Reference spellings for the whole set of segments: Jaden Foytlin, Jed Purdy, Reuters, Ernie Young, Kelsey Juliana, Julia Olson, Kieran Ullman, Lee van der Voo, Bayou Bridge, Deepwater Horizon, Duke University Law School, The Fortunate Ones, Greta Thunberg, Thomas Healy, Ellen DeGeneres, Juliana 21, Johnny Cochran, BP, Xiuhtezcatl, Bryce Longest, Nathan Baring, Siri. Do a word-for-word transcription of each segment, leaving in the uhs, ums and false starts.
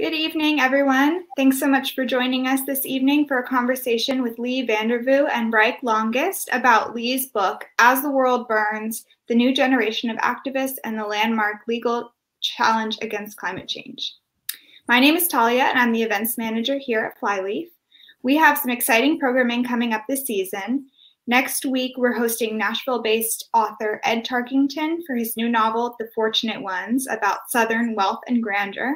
Good evening, everyone. Thanks so much for joining us this evening for a conversation with Lee van der Voo and Bryce Longest about Lee's book, As the World Burns, The New Generation of Activists and the Landmark Legal Challenge Against Climate Change. My name is Talia, and I'm the events manager here at Flyleaf. We have some exciting programming coming up this season. Next week, we're hosting Nashville-based author Ed Tarkington for his new novel, The Fortunate Ones, about Southern wealth and grandeur.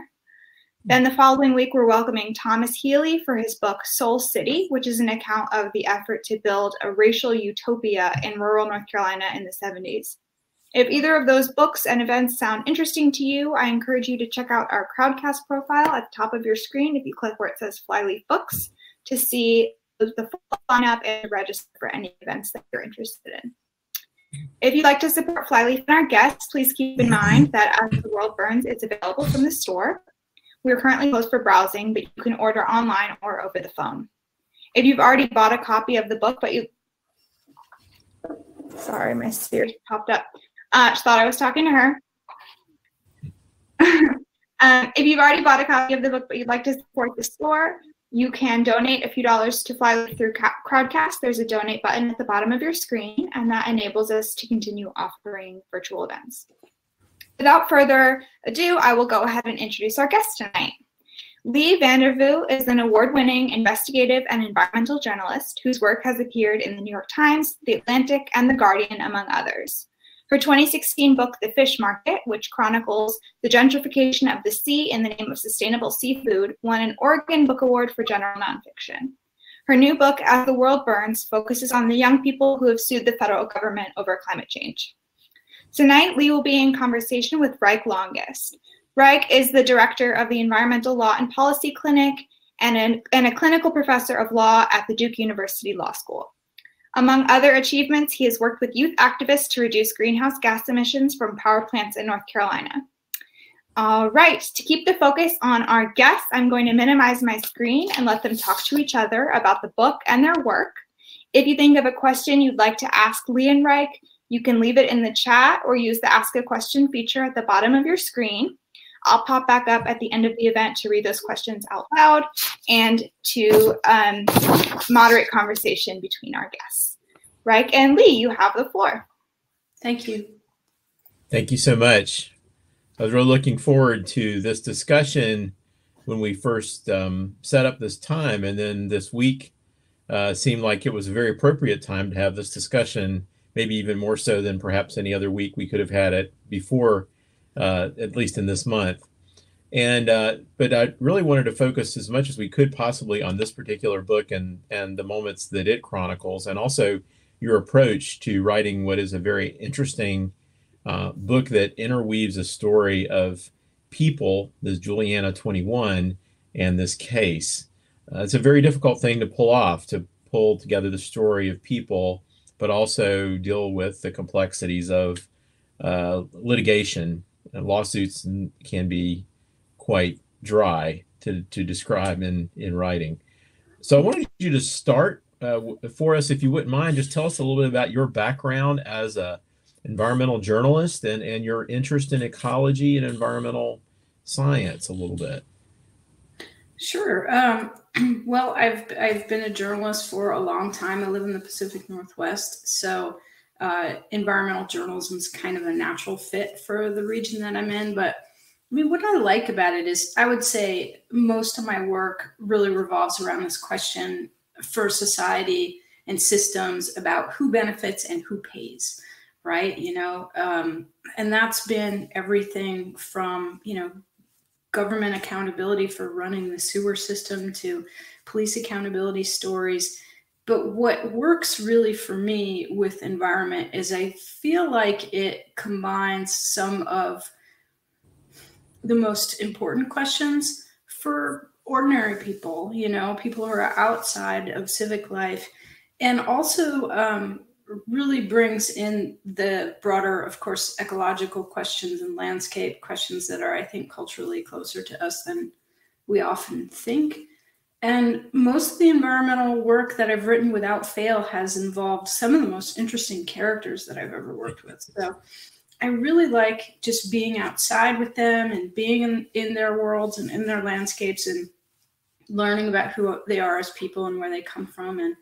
Then the following week, we're welcoming Thomas Healy for his book, Soul City, which is an account of the effort to build a racial utopia in rural North Carolina in the seventies. If either of those books and events sound interesting to you, I encourage you to check out our Crowdcast profile at the top of your screen if you click where it says Flyleaf Books to see the full lineup and register for any events that you're interested in. If you'd like to support Flyleaf and our guests, please keep in mind that As the World Burns, it's available from the store. We're currently closed for browsing, but you can order online or over the phone. If you've already bought a copy of the book, but you, sorry, my Siri popped up. Uh, she thought I was talking to her. um, if you've already bought a copy of the book, but you'd like to support the store, you can donate a few dollars to Flyleaf through Crowdcast. There's a donate button at the bottom of your screen, and that enables us to continue offering virtual events. Without further ado, I will go ahead and introduce our guest tonight. Lee van der Voo is an award-winning investigative and environmental journalist whose work has appeared in the New York Times, The Atlantic, and The Guardian, among others. Her twenty sixteen book, The Fish Market, which chronicles the gentrification of the sea in the name of sustainable seafood, won an Oregon Book Award for general nonfiction. Her new book, As the World Burns, focuses on the young people who have sued the federal government over climate change. Tonight, Lee will be in conversation with Bryce Longest. Bryce is the director of the Environmental Law and Policy Clinic and, an, and a clinical professor of law at the Duke University Law School. Among other achievements, he has worked with youth activists to reduce greenhouse gas emissions from power plants in North Carolina. All right, to keep the focus on our guests, I'm going to minimize my screen and let them talk to each other about the book and their work. If you think of a question you'd like to ask Lee and Bryce, you can leave it in the chat or use the Ask a Question feature at the bottom of your screen. I'll pop back up at the end of the event to read those questions out loud and to um, moderate conversation between our guests. Bryce and Lee, you have the floor. Thank you. Thank you so much. I was really looking forward to this discussion when we first um, set up this time, and then this week uh, seemed like it was a very appropriate time to have this discussion, maybe even more so than perhaps any other week we could have had it before, uh, at least in this month. And, uh, but I really wanted to focus as much as we could possibly on this particular book and, and the moments that it chronicles, and also your approach to writing what is a very interesting uh, book that interweaves a story of people, this Juliana twenty-one, and this case. Uh, it's a very difficult thing to pull off, to pull together the story of people but also deal with the complexities of uh, litigation. Uh, lawsuits can be quite dry to, to describe in, in writing. So I wanted you to start uh, for us, if you wouldn't mind, just tell us a little bit about your background as an environmental journalist and, and your interest in ecology and environmental science a little bit. Sure. Um, well, I've I've been a journalist for a long time. I live in the Pacific Northwest, so uh, environmental journalism is kind of a natural fit for the region that I'm in. But I mean, what I like about it is I would say most of my work really revolves around this question for society and systems about who benefits and who pays, right? You know, um, and that's been everything from, you know, government accountability for running the sewer system to police accountability stories. But what works really for me with environment is I feel like it combines some of the most important questions for ordinary people, you know, people who are outside of civic life, and also um, really brings in the broader, of course, ecological questions and landscape questions that are, I think, culturally closer to us than we often think. And most of the environmental work that I've written without fail has involved some of the most interesting characters that I've ever worked with. So I really like just being outside with them and being in, in their worlds and in their landscapes and learning about who they are as people and where they come from. And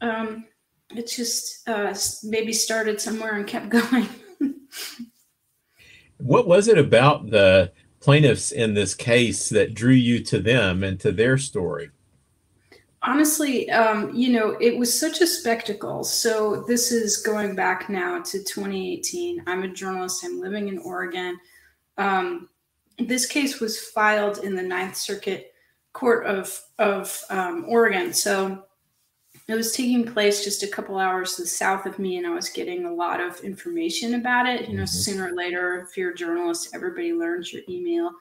um, it just uh, maybe started somewhere and kept going. What was it about the plaintiffs in this case that drew you to them and to their story? Honestly, um, you know, it was such a spectacle. So this is going back now to twenty eighteen. I'm a journalist. I'm living in Oregon. Um, this case was filed in the Ninth Circuit Court of, of um, Oregon. So it was taking place just a couple hours to the south of me, and I was getting a lot of information about it. You know, mm-hmm. sooner or later, if you're a journalist, everybody learns your email.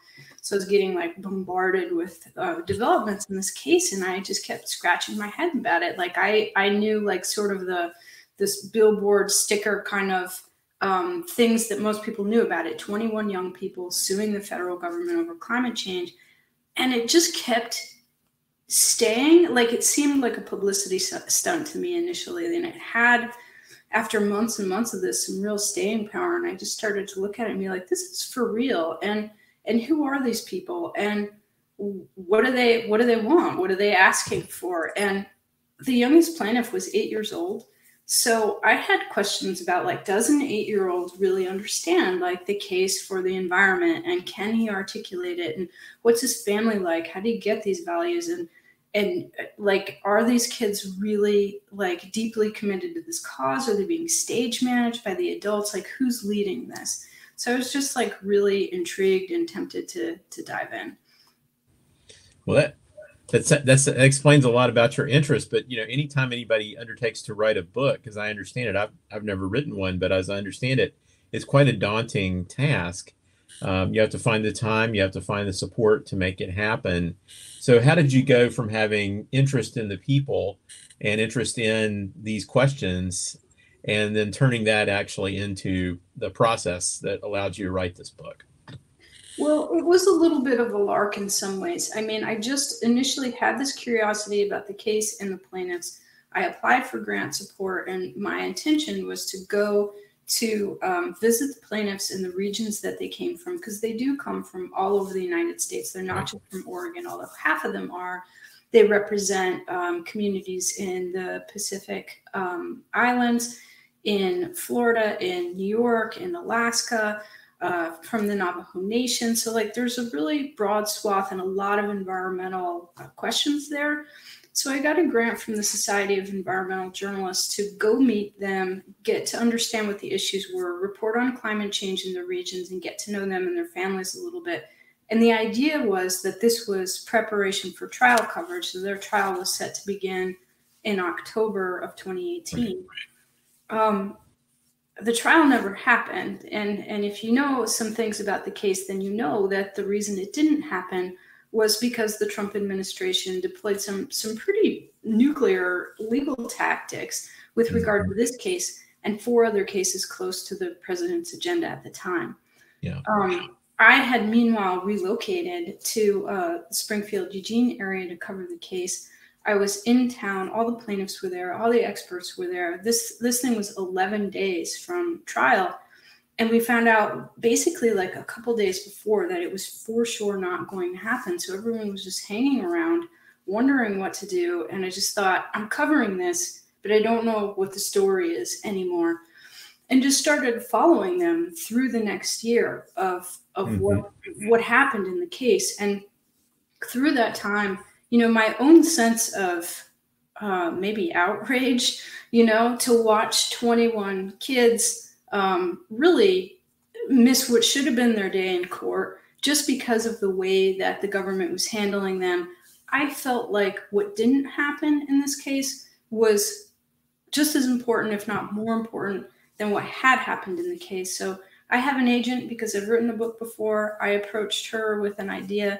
So I was getting like bombarded with uh, developments in this case, and I just kept scratching my head about it. Like I, I knew like sort of the this billboard sticker kind of um, things that most people knew about it. twenty-one young people suing the federal government over climate change, and it just kept staying. Like it seemed like a publicity stunt to me initially, and it had, after months and months of this, some real staying power. And I just started to look at it and be like, this is for real. And and who are these people, and what do they what do they want, what are they asking for? And the youngest plaintiff was eight years old, so I had questions about, like, does an eight-year-old really understand, like, the case for the environment, and can he articulate it, and what's his family like, how do you get these values? And And like, are these kids really, like, deeply committed to this cause? Are they being stage managed by the adults? Like, who's leading this? So I was just, like, really intrigued and tempted to to dive in. Well, that that's, that's, that explains a lot about your interest. But, you know, anytime anybody undertakes to write a book, as I understand it, I've, I've never written one, but as I understand it, it's quite a daunting task. Um, you have to find the time, you have to find the support to make it happen. So how did you go from having interest in the people and interest in these questions, and then turning that actually into the process that allowed you to write this book? Well, it was a little bit of a lark in some ways. I mean, I just initially had this curiosity about the case and the plaintiffs. I applied for grant support, and my intention was to go to um, visit the plaintiffs in the regions that they came from, because they do come from all over the United States. They're not just from Oregon, although half of them are. They represent um, communities in the Pacific um, Islands, in Florida, in New York, in Alaska, uh, from the Navajo Nation. So, like, there's a really broad swath and a lot of environmental uh, questions there. So I got a grant from the Society of Environmental Journalists to go meet them, get to understand what the issues were, report on climate change in the regions, and get to know them and their families a little bit. And the idea was that this was preparation for trial coverage. So their trial was set to begin in October of twenty eighteen. Um, the trial never happened. And, and if you know some things about the case, then you know that the reason it didn't happen was because the Trump administration deployed some some pretty nuclear legal tactics with regard to this case and four other cases close to the president's agenda at the time. Yeah. Um, I had meanwhile relocated to uh, Springfield, Eugene area to cover the case. I was in town. All the plaintiffs were there. All the experts were there. This this thing was eleven days from trial. And we found out basically like a couple days before that it was for sure not going to happen. So everyone was just hanging around, wondering what to do. And I just thought, I'm covering this, but I don't know what the story is anymore. And just started following them through the next year of, of mm-hmm. what, what happened in the case. And through that time, you know, my own sense of uh, maybe outrage, you know, to watch twenty-one kids Um, really miss what should have been their day in court just because of the way that the government was handling them. I felt like what didn't happen in this case was just as important, if not more important, than what had happened in the case. So I have an agent because I've written a book before. I approached her with an idea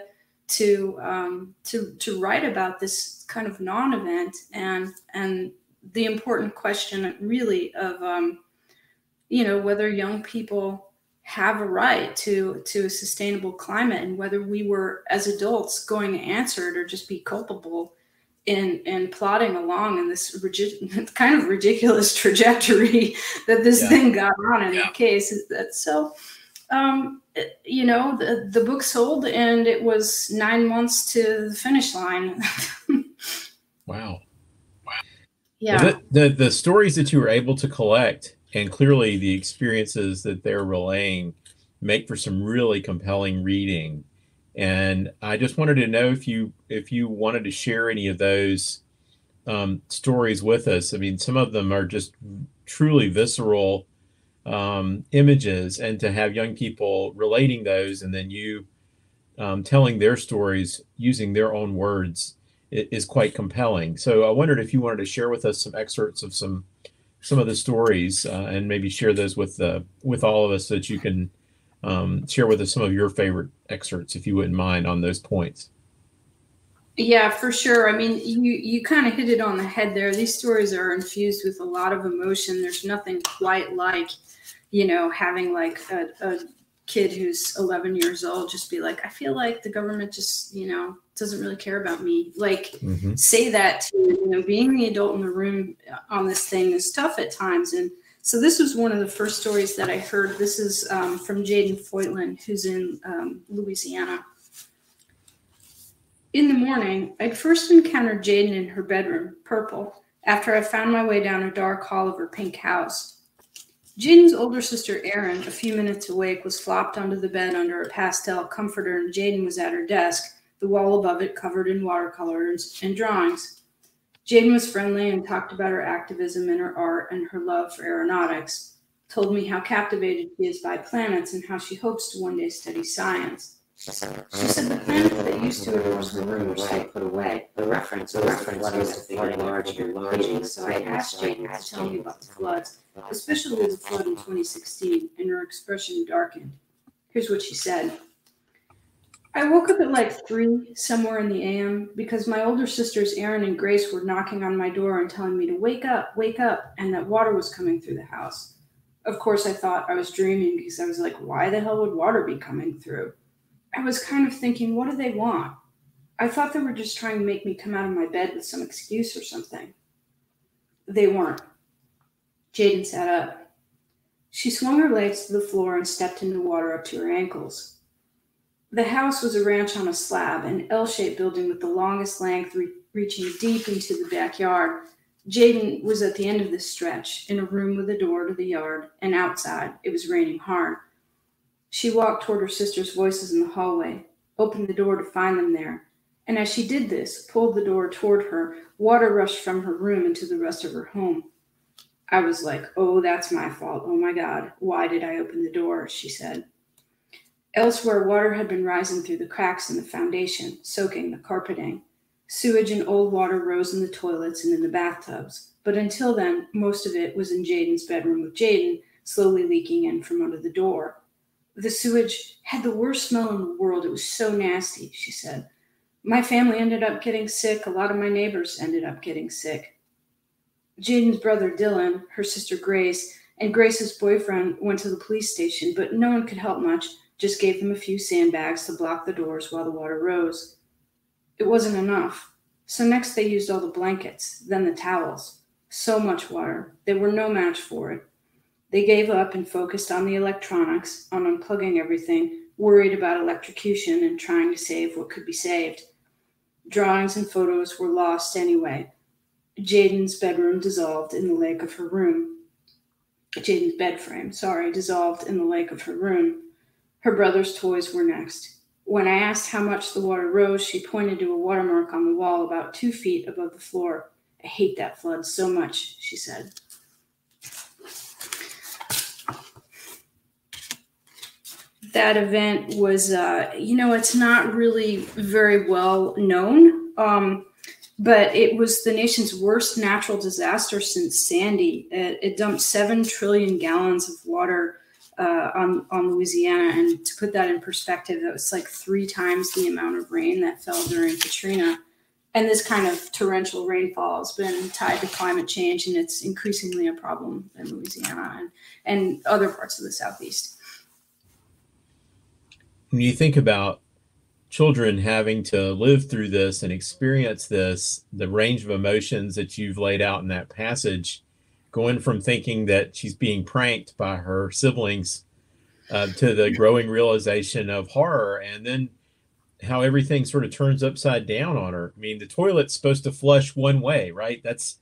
to um, to to write about this kind of non-event and and the important question really of um, you know, whether young people have a right to, to a sustainable climate, and whether we were as adults going to answer it or just be culpable and and plodding along in this rigid, kind of ridiculous trajectory that this yeah. thing got on in yeah. the case. That so, um, it, you know, the, the book sold, and it was nine months to the finish line. Wow. Wow. Yeah. Well, the, the the stories that you were able to collect, and clearly the experiences that they're relaying, make for some really compelling reading. And I just wanted to know if you if you wanted to share any of those um, stories with us. I mean, some of them are just truly visceral um, images, and to have young people relating those and then you um, telling their stories using their own words is quite compelling. So I wondered if you wanted to share with us some excerpts of some some of the stories uh, and maybe share those with the with all of us, so that you can Um, share with us some of your favorite excerpts, if you wouldn't mind, on those points. Yeah, for sure. I mean, you, you kind of hit it on the head there. These stories are infused with a lot of emotion. There's nothing quite like, you know, having like a, a kid who's eleven years old just be like, I feel like the government just, you know, doesn't really care about me. Like, mm-hmm. say that to, you know, being the adult in the room on this thing is tough at times. And so this was one of the first stories that I heard. This is um, from Jaden Foytlin, who's in um, Louisiana. In the morning, I'd first encountered Jaden in her bedroom, purple, after I found my way down a dark hall of her pink house. Jaden's older sister, Erin, a few minutes awake, was flopped onto the bed under a pastel comforter, and Jaden was at her desk, the wall above it covered in watercolors and drawings. Jaden was friendly and talked about her activism and her art and her love for aeronautics, told me how captivated she is by planets and how she hopes to one day study science. She said the planet that used to endorse the room was like put away. The reference the reference was the flood large and enlarging, so I asked Jaden to tell me about the floods, especially the flood in twenty sixteen, and her expression darkened. Here's what she said. I woke up at like three somewhere in the a m because my older sisters, Erin and Grace, were knocking on my door and telling me to wake up, wake up, and that water was coming through the house. Of course, I thought I was dreaming because I was like, why the hell would water be coming through? I was kind of thinking, what do they want? I thought they were just trying to make me come out of my bed with some excuse or something. They weren't. Jaden sat up. She swung her legs to the floor and stepped into water up to her ankles. The house was a ranch on a slab, an L-shaped building with the longest length re reaching deep into the backyard. Jaden was at the end of this stretch, in a room with a door to the yard, and outside, it was raining hard. She walked toward her sister's voices in the hallway, opened the door to find them there, and as she did this, pulled the door toward her, water rushed from her room into the rest of her home. I was like, oh, that's my fault. Oh my God, why did I open the door? She said. Elsewhere, water had been rising through the cracks in the foundation, soaking the carpeting. Sewage and old water rose in the toilets and in the bathtubs, but until then, most of it was in Jaden's bedroom with Jaden, slowly leaking in from under the door. The sewage had the worst smell in the world. It was so nasty, she said. My family ended up getting sick. A lot of my neighbors ended up getting sick. Jaden's brother, Dylan, her sister, Grace, and Grace's boyfriend went to the police station, but no one could help much. Just gave them a few sandbags to block the doors while the water rose. It wasn't enough. So next they used all the blankets, then the towels. So much water. They were no match for it. They gave up and focused on the electronics, on unplugging everything, worried about electrocution and trying to save what could be saved. Drawings and photos were lost anyway. Jaden's bedroom dissolved in the lake of her room. Jaden's bed frame, sorry, dissolved in the lake of her room. Her brother's toys were next. When I asked how much the water rose, she pointed to a watermark on the wall about two feet above the floor. I hate that flood so much, she said. That event was, uh, you know, it's not really very well known, um, but it was the nation's worst natural disaster since Sandy. It, it dumped seven trillion gallons of water Uh, on, on Louisiana. And to put that in perspective, that was like three times the amount of rain that fell during Katrina. And this kind of torrential rainfall has been tied to climate change, and it's increasingly a problem in Louisiana and, and other parts of the Southeast. When you think about children having to live through this and experience this, the range of emotions that you've laid out in that passage, going from thinking that she's being pranked by her siblings uh, to the growing realization of horror, and then how everything sort of turns upside down on her. I mean, the toilet's supposed to flush one way, right? That's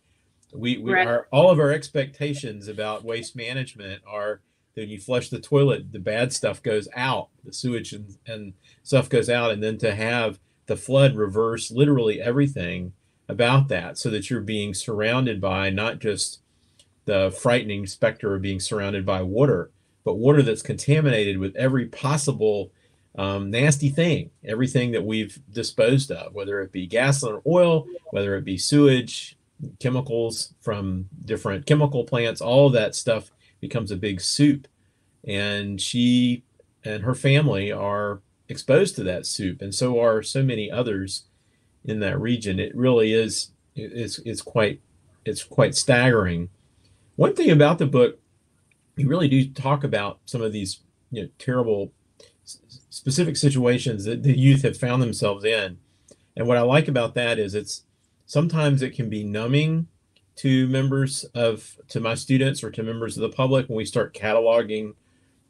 we, we right. Our, all of our expectations about waste management are that you flush the toilet, the bad stuff goes out, the sewage and, and stuff goes out, and then to have the flood reverse literally everything about that, so that you're being surrounded by not just the frightening specter of being surrounded by water, but water that's contaminated with every possible Um, nasty thing, everything that we've disposed of, whether it be gasoline or oil, whether it be sewage, chemicals from different chemical plants, all of that stuff becomes a big soup. And she and her family are exposed to that soup. And so are so many others in that region. It really is, it's, it's quite, it's quite staggering. One thing about the book, you really do talk about some of these, you know, terrible specific situations that the youth have found themselves in. And what I like about that is it's sometimes it can be numbing to members of, to my students or to members of the public when we start cataloging,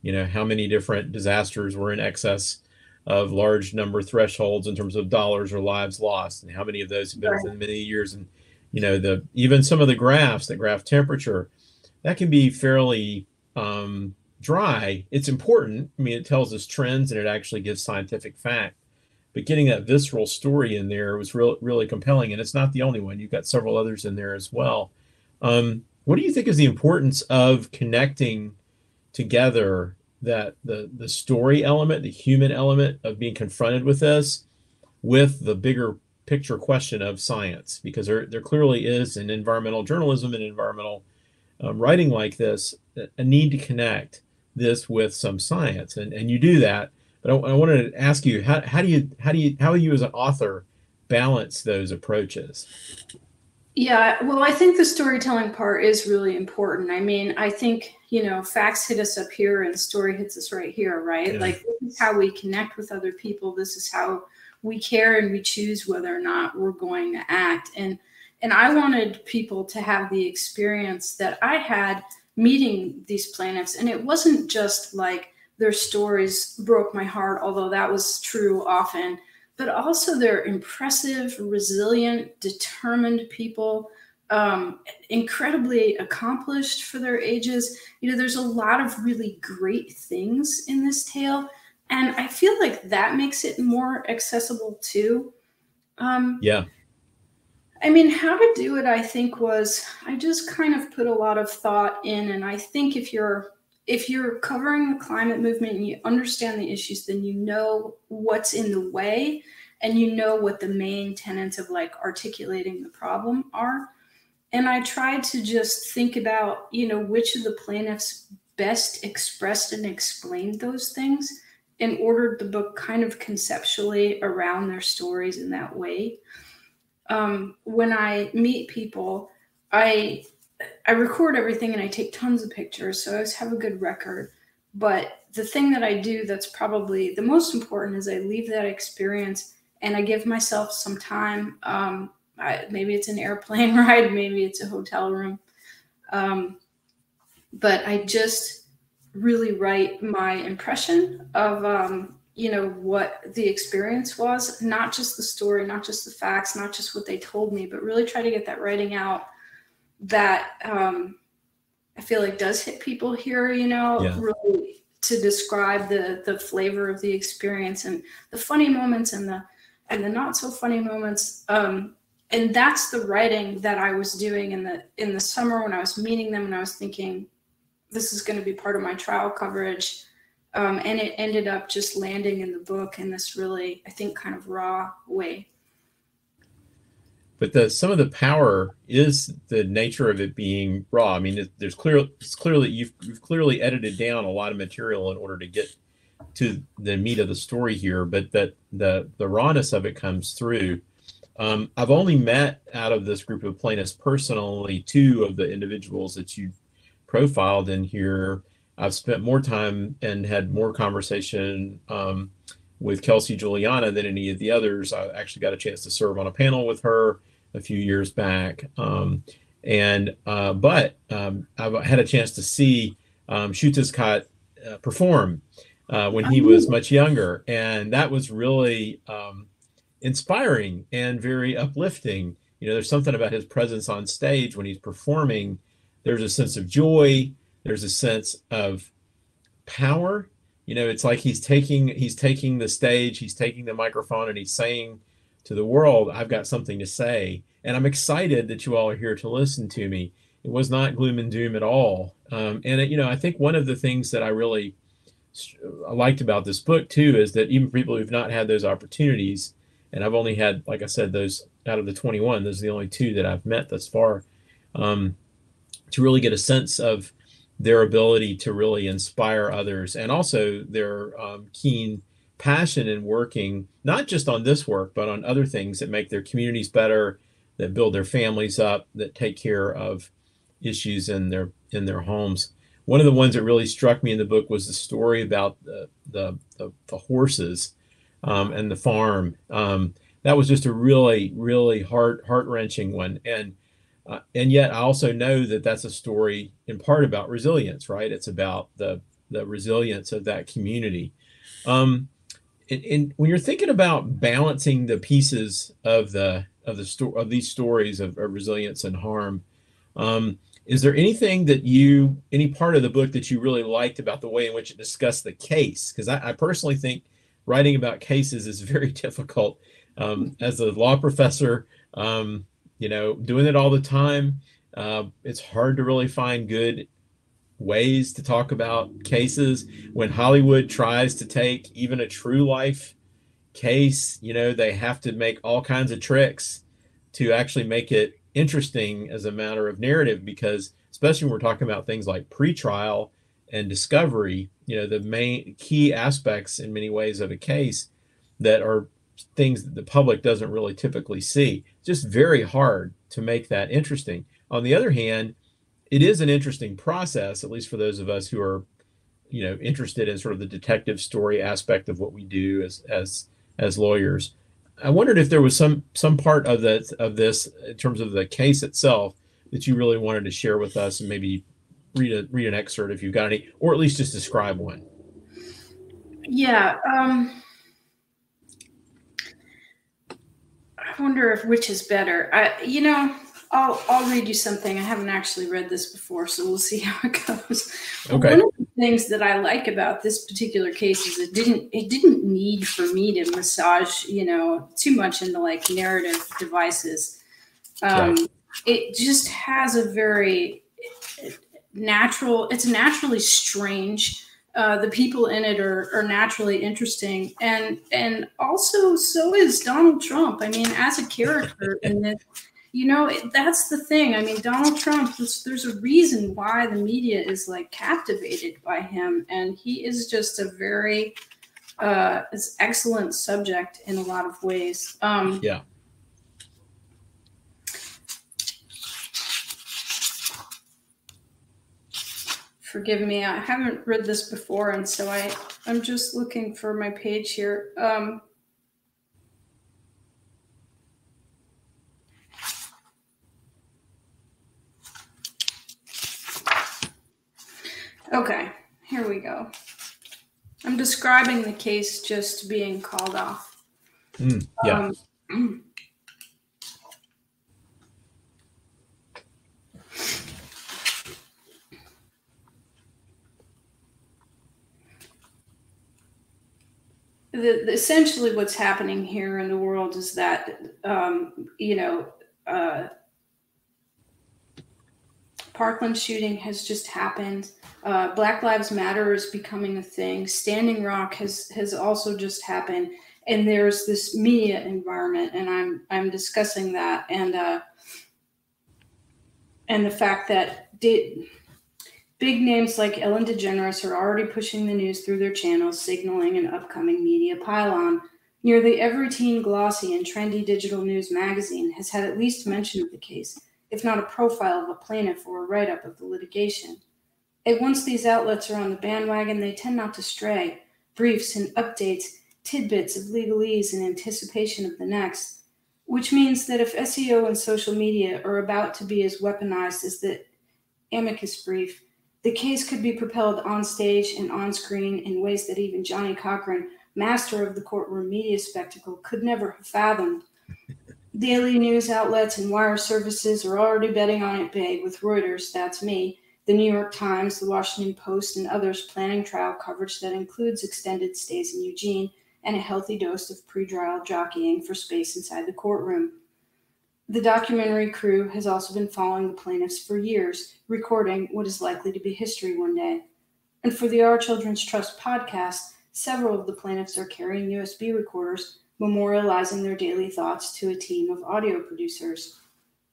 you know, how many different disasters were in excess of large number thresholds in terms of dollars or lives lost, and how many of those have been within many years. And, you know, the, even some of the graphs that graph temperature, that can be fairly, um, dry. It's important. I mean, it tells us trends and it actually gives scientific fact, but getting that visceral story in there was real, really compelling. And it's not the only one. You've got several others in there as well. Um, what do you think is the importance of connecting together that the, the story element, the human element of being confronted with this, with the bigger picture question of science? Because there, there clearly is in environmental journalism and environmental um, writing like this, a need to connect this with some science, and, and you do that. But I, I wanted to ask you, how, how do you, how do you, how do you as an author balance those approaches? Yeah, well, I think the storytelling part is really important. I mean, I think, you know, facts hit us up here and story hits us right here, right? Yeah. Like, this is how we connect with other people. This is how we care and we choose whether or not we're going to act. And, and I wanted people to have the experience that I had meeting these plaintiffs. And it wasn't just like their stories broke my heart, although that was true often, but also their impressive, resilient, determined people, um, incredibly accomplished for their ages. You know, there's a lot of really great things in this tale. And I feel like that makes it more accessible too. Um, yeah. I mean, how to do it, I think, was I just kind of put a lot of thought in. And I think if you're if you're covering the climate movement and you understand the issues, then you know what's in the way and you know what the main tenets of like articulating the problem are. And I tried to just think about, you know, which of the plaintiffs best expressed and explained those things and ordered the book kind of conceptually around their stories in that way. Um, when I meet people, I I record everything and I take tons of pictures, so I always have a good record. But the thing that I do that's probably the most important is I leave that experience and I give myself some time. Um, I, maybe it's an airplane ride, maybe it's a hotel room. Um, but I just really write my impression of um you know, what the experience was, not just the story, not just the facts, not just what they told me, but really try to get that writing out that um, I feel like does hit people here, you know, yeah. really to describe the the flavor of the experience and the funny moments and the and the not so funny moments. Um, and that's the writing that I was doing in the in the summer when I was meeting them and I was thinking, this is going to be part of my trial coverage. Um, and it ended up just landing in the book in this really, I think, kind of raw way. But the, some of the power is the nature of it being raw. I mean, it, there's clear, it's clearly you've, you've clearly edited down a lot of material in order to get to the meat of the story here. But that the the rawness of it comes through. Um, I've only met out of this group of plaintiffs personally two of the individuals that you profiled in here. I've spent more time and had more conversation um, with Kelsey Juliana than any of the others. I actually got a chance to serve on a panel with her a few years back. Um, and uh, but um, I've had a chance to see um, Xiuhtezcatl uh, perform uh, when he was much younger. And that was really um, inspiring and very uplifting. You know, there's something about his presence on stage when he's performing. There's a sense of joy. There's a sense of power. You know, it's like he's taking he's taking the stage, he's taking the microphone, and he's saying to the world, I've got something to say. And I'm excited that you all are here to listen to me. It was not gloom and doom at all. Um, and, it, you know, I think one of the things that I really liked about this book, too, is that even people who've not had those opportunities, and I've only had, like I said, those out of the twenty-one, those are the only two that I've met thus far, um, to really get a sense of their ability to really inspire others, and also their um, keen passion in working, not just on this work, but on other things that make their communities better, that build their families up, that take care of issues in their in their homes. One of the ones that really struck me in the book was the story about the, the, the, the horses um, and the farm. Um, that was just a really, really heart, heart-wrenching one. And Uh, and yet I also know that that's a story in part about resilience, right? It's about the, the resilience of that community. Um, and, and when you're thinking about balancing the pieces of the of the sto- of these stories of, of resilience and harm, um, is there anything that you, any part of the book that you really liked about the way in which it discussed the case? Because I, I personally think writing about cases is very difficult um, as a law professor. Um, You know, doing it all the time, uh, it's hard to really find good ways to talk about cases. When Hollywood tries to take even a true life case, you know, they have to make all kinds of tricks to actually make it interesting as a matter of narrative, because especially when we're talking about things like pretrial and discovery, you know, the main key aspects in many ways of a case that are things that the public doesn't really typically see. It's just very hard to make that interesting. On the other hand, it is an interesting process, at least for those of us who are, you know, interested in sort of the detective story aspect of what we do as as as lawyers. I wondered if there was some some part of that of this in terms of the case itself that you really wanted to share with us, and maybe read a read an excerpt if you've got any, or at least just describe one. Yeah. Um... I wonder if which is better. I, you know, I'll I'll read you something. I haven't actually read this before, so we'll see how it goes. Okay. One of the things that I like about this particular case is it didn't it didn't need for me to massage, you know, too much into like narrative devices. Um, right. It just has a very natural. It's naturally strange. Uh, the people in it are, are naturally interesting, and and also so is Donald Trump. I mean, as a character, in this, you know, it, that's the thing. I mean, Donald Trump. There's, there's a reason why the media is like captivated by him, and he is just a very, uh, it's excellent subject in a lot of ways. Um, yeah. Forgive me, I haven't read this before, and so I, I'm just looking for my page here. Um, okay, here we go. I'm describing the case just being called off. Mm, yeah. Um, The, the, essentially what's happening here in the world is that, um, you know, uh, Parkland shooting has just happened. Uh, Black Lives Matter is becoming a thing. Standing Rock has, has also just happened. And there's this media environment, and I'm, I'm discussing that. And, uh, and the fact that did, big names like Ellen DeGeneres are already pushing the news through their channels, signaling an upcoming media pylon. Nearly every teen glossy and trendy digital news magazine has had at least mention of the case, if not a profile of a plaintiff or a write-up of the litigation. And once these outlets are on the bandwagon, they tend not to stray. Briefs and updates tidbits of legalese in anticipation of the next, which means that if S E O and social media are about to be as weaponized as the amicus brief, the case could be propelled on stage and on screen in ways that even Johnny Cochran, master of the courtroom media spectacle, could never have fathomed. Daily news outlets and wire services are already betting on it big, with Reuters, that's me, the New York Times, the Washington Post, and others planning trial coverage that includes extended stays in Eugene and a healthy dose of pre-trial jockeying for space inside the courtroom. The documentary crew has also been following the plaintiffs for years, recording what is likely to be history one day. And for the Our Children's Trust podcast, several of the plaintiffs are carrying U S B recorders, memorializing their daily thoughts to a team of audio producers.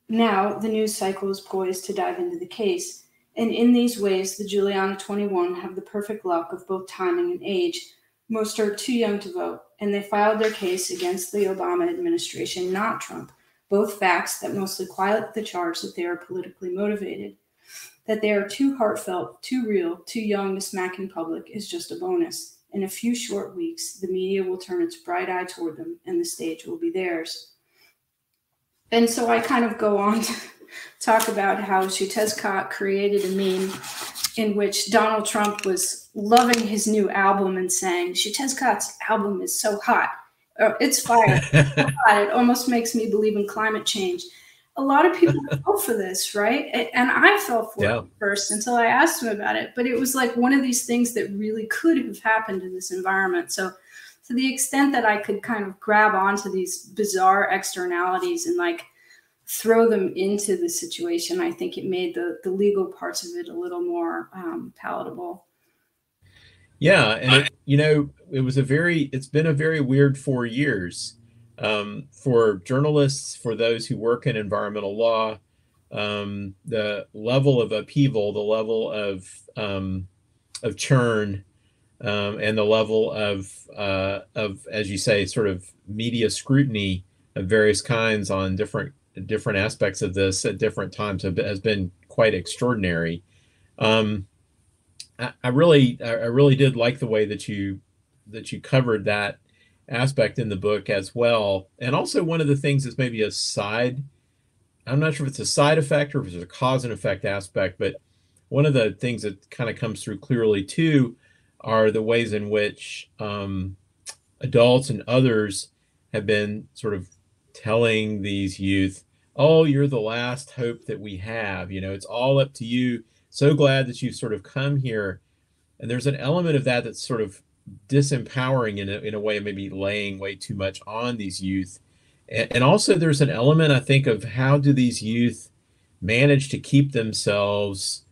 Now, the news cycle is poised to dive into the case, and in these ways, the Juliana twenty-one have the perfect luck of both timing and age. Most are too young to vote, and they filed their case against the Obama administration, not Trump, both facts that mostly quiet the charge that they are politically motivated. That they are too heartfelt, too real, too young to smack in public is just a bonus. In a few short weeks, the media will turn its bright eye toward them, and the stage will be theirs. And so I kind of go on to talk about how Xiuhtezcatl created a meme in which Donald Trump was loving his new album and saying, Xiuhtezcatl's album is so hot. Or, it's fire. It almost makes me believe in climate change. A lot of people fell for this, right? And I fell for yeah. it first until I asked him about it. But it was like one of these things that really could have happened in this environment. So to the extent that I could kind of grab onto these bizarre externalities and like throw them into the situation, I think it made the, the legal parts of it a little more um, palatable. Yeah. And, it, you know, it was a very, it's been a very weird four years. Um, for journalists, for those who work in environmental law, um, the level of upheaval, the level of um, of churn, um, and the level of uh, of, as you say, sort of media scrutiny of various kinds on different different aspects of this at different times have, has been quite extraordinary. Um, I, I really, I really did like the way that you that you covered that aspect in the book as well. And also one of the things that's maybe a side, I'm not sure if it's a side effect or if it's a cause and effect aspect, but one of the things that kind of comes through clearly too are the ways in which um, adults and others have been sort of telling these youth, oh, you're the last hope that we have. You know, it's all up to you. So glad that you've sort of come here. And there's an element of that that's sort of disempowering in a, in a way, maybe laying way too much on these youth. And, and also there's an element, I think, of how do these youth manage to keep themselves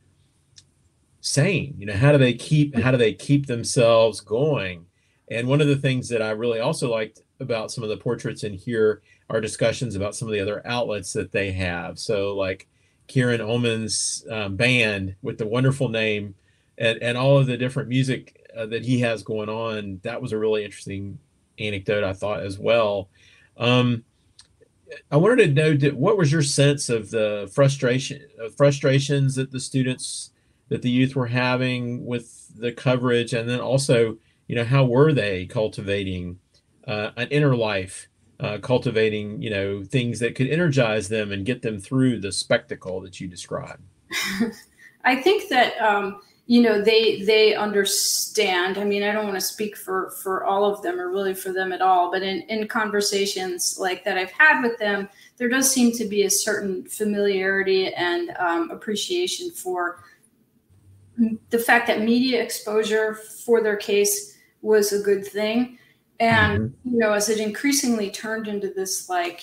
sane? You know, how do they keep, how do they keep themselves going? And one of the things that I really also liked about some of the portraits in here are discussions about some of the other outlets that they have. So like Kieran Ullman's um, band with the wonderful name and, and all of the different music Uh, that he has going on. That was a really interesting anecdote, I thought, as well. Um, I wanted to know, what was your sense of the frustration, uh, frustrations that the students, that the youth were having with the coverage? And then also, you know, how were they cultivating uh, an inner life, uh, cultivating, you know, things that could energize them and get them through the spectacle that you described? I think that, um, you know, they they understand. I mean, I don't want to speak for for all of them or really for them at all, but in, in conversations like that I've had with them, there does seem to be a certain familiarity and um, appreciation for the fact that media exposure for their case was a good thing. And, you know, as it increasingly turned into this like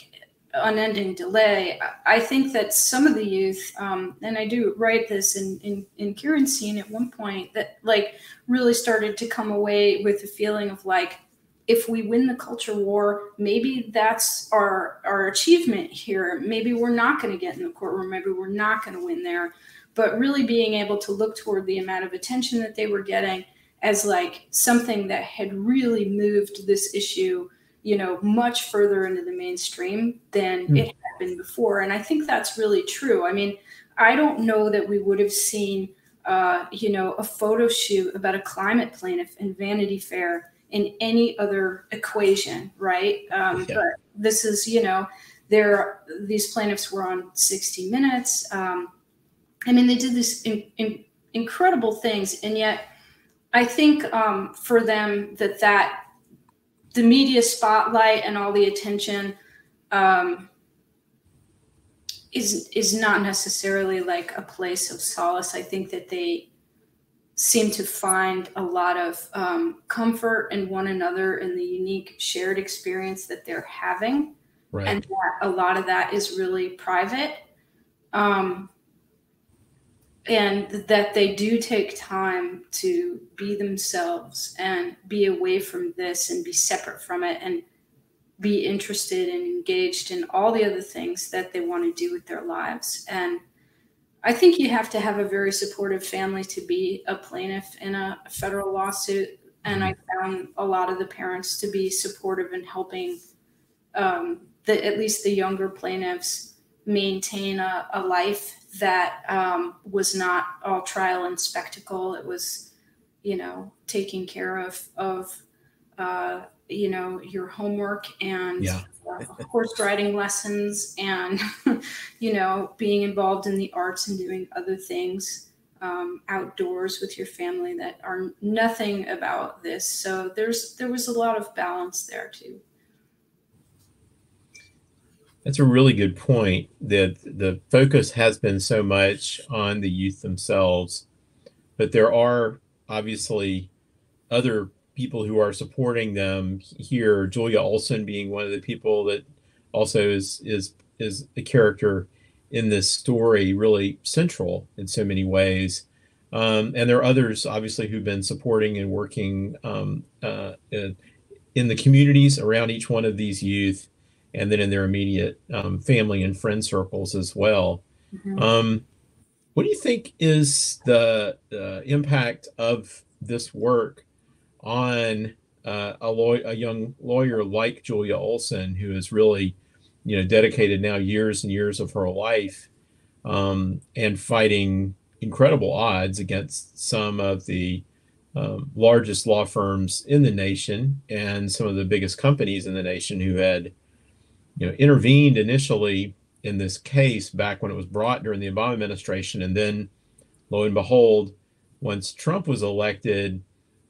unending delay, I think that some of the youth, um, and I do write this in, in, in Kieran's scene at one point, that like really started to come away with a feeling of like, if we win the culture war, maybe that's our, our achievement here. Maybe we're not going to get in the courtroom. Maybe we're not going to win there, but really being able to look toward the amount of attention that they were getting as like something that had really moved this issue, you know, much further into the mainstream than mm. it had been before. And I think that's really true. I mean, I don't know that we would have seen, uh, you know, a photo shoot about a climate plaintiff in Vanity Fair in any other equation, right? Um, yeah. But this is, you know, there these plaintiffs were on sixty minutes. Um, I mean, they did these in, in, incredible things, and yet I think um, for them that that the media spotlight and all the attention um, is is not necessarily like a place of solace. I think that they seem to find a lot of um, comfort in one another and the unique shared experience that they're having. Right. And that a lot of that is really private. Um, and that they do take time to be themselves and be away from this and be separate from it and be interested and engaged in all the other things that they want to do with their lives. And I think you have to have a very supportive family to be a plaintiff in a federal lawsuit. And I found a lot of the parents to be supportive in helping um, the, at least the younger plaintiffs maintain a, a life that um, was not all trial and spectacle. It was, you know, taking care of, of uh, you know, your homework and yeah. uh, horse riding lessons and, you know, being involved in the arts and doing other things um, outdoors with your family that are nothing about this. So there's there was a lot of balance there, too. That's a really good point, that the focus has been so much on the youth themselves, but there are obviously other people who are supporting them here, Julia Olson being one of the people that also is is is a character in this story, really central in so many ways. Um, and there are others, obviously, who've been supporting and working um, uh, in, in the communities around each one of these youth, and then in their immediate um, family and friend circles as well. Mm-hmm. Um, what do you think is the uh, impact of this work on uh, a, law- a young lawyer like Julia Olson, who has really, you know, dedicated now years and years of her life um, and fighting incredible odds against some of the um, largest law firms in the nation and some of the biggest companies in the nation who had, you know, intervened initially in this case back when it was brought during the Obama administration. And then lo and behold, once Trump was elected,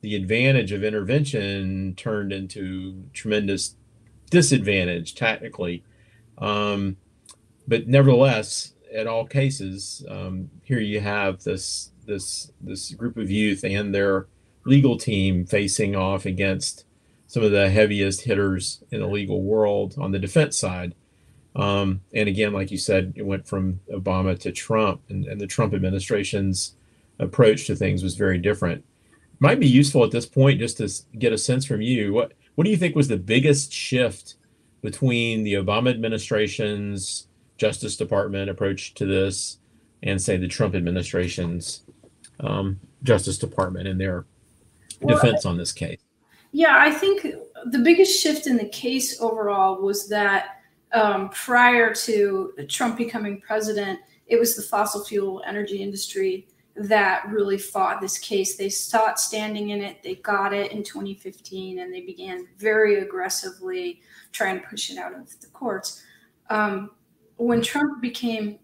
the advantage of intervention turned into tremendous disadvantage tactically. Um, but nevertheless, in all cases, um, here you have this, this, this group of youth and their legal team facing off against some of the heaviest hitters in the legal world on the defense side. Um, and again, like you said, it went from Obama to Trump, and, and the Trump administration's approach to things was very different. Might be useful at this point just to get a sense from you. What, what do you think was the biggest shift between the Obama administration's Justice Department approach to this and, say, the Trump administration's um, Justice Department and their defense on this case? Yeah, I think the biggest shift in the case overall was that um, prior to Trump becoming president, it was the fossil fuel energy industry that really fought this case. They sought standing in it. They got it in twenty fifteen, and they began very aggressively trying to push it out of the courts. Um, when Trump became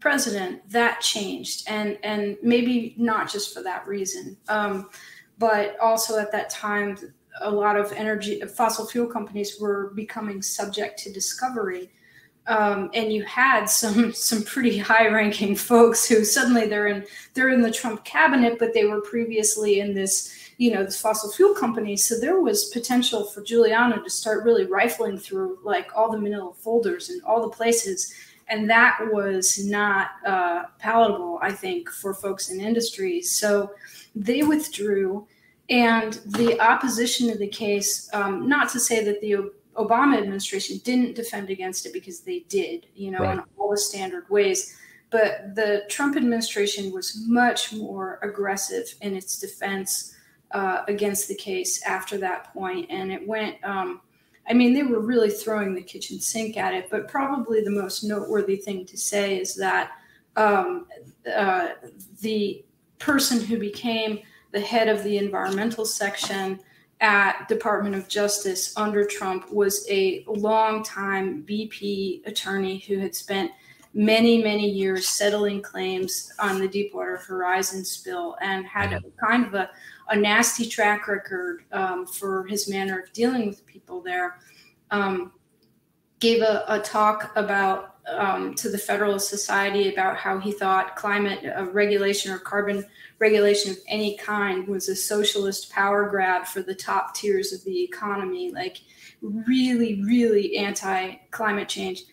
president, that changed, and, and maybe not just for that reason, um, but also at that time, a lot of energy, fossil fuel companies were becoming subject to discovery. Um, and you had some some pretty high-ranking folks who suddenly they're in they're in the Trump cabinet, but they were previously in this, you know, this fossil fuel company. So there was potential for Juliana to start really rifling through like all the manila folders and all the places. And that was not uh, palatable, I think, for folks in industry. So they withdrew. And the opposition to the case, um, not to say that the o- Obama administration didn't defend against it, because they did, you know, right. in all the standard ways. But the Trump administration was much more aggressive in its defense uh, against the case after that point. And it went, um, I mean, they were really throwing the kitchen sink at it. But probably the most noteworthy thing to say is that um, uh, the person who became the head of the environmental section at Department of Justice under Trump was a longtime B P attorney who had spent many, many years settling claims on the Deepwater Horizon spill and had a kind of a, a nasty track record um, for his manner of dealing with people there. Um, gave a, a talk about um, to the Federalist Society about how he thought climate uh, regulation or carbon regulation of any kind was a socialist power grab for the top tiers of the economy, like really, really anti-climate change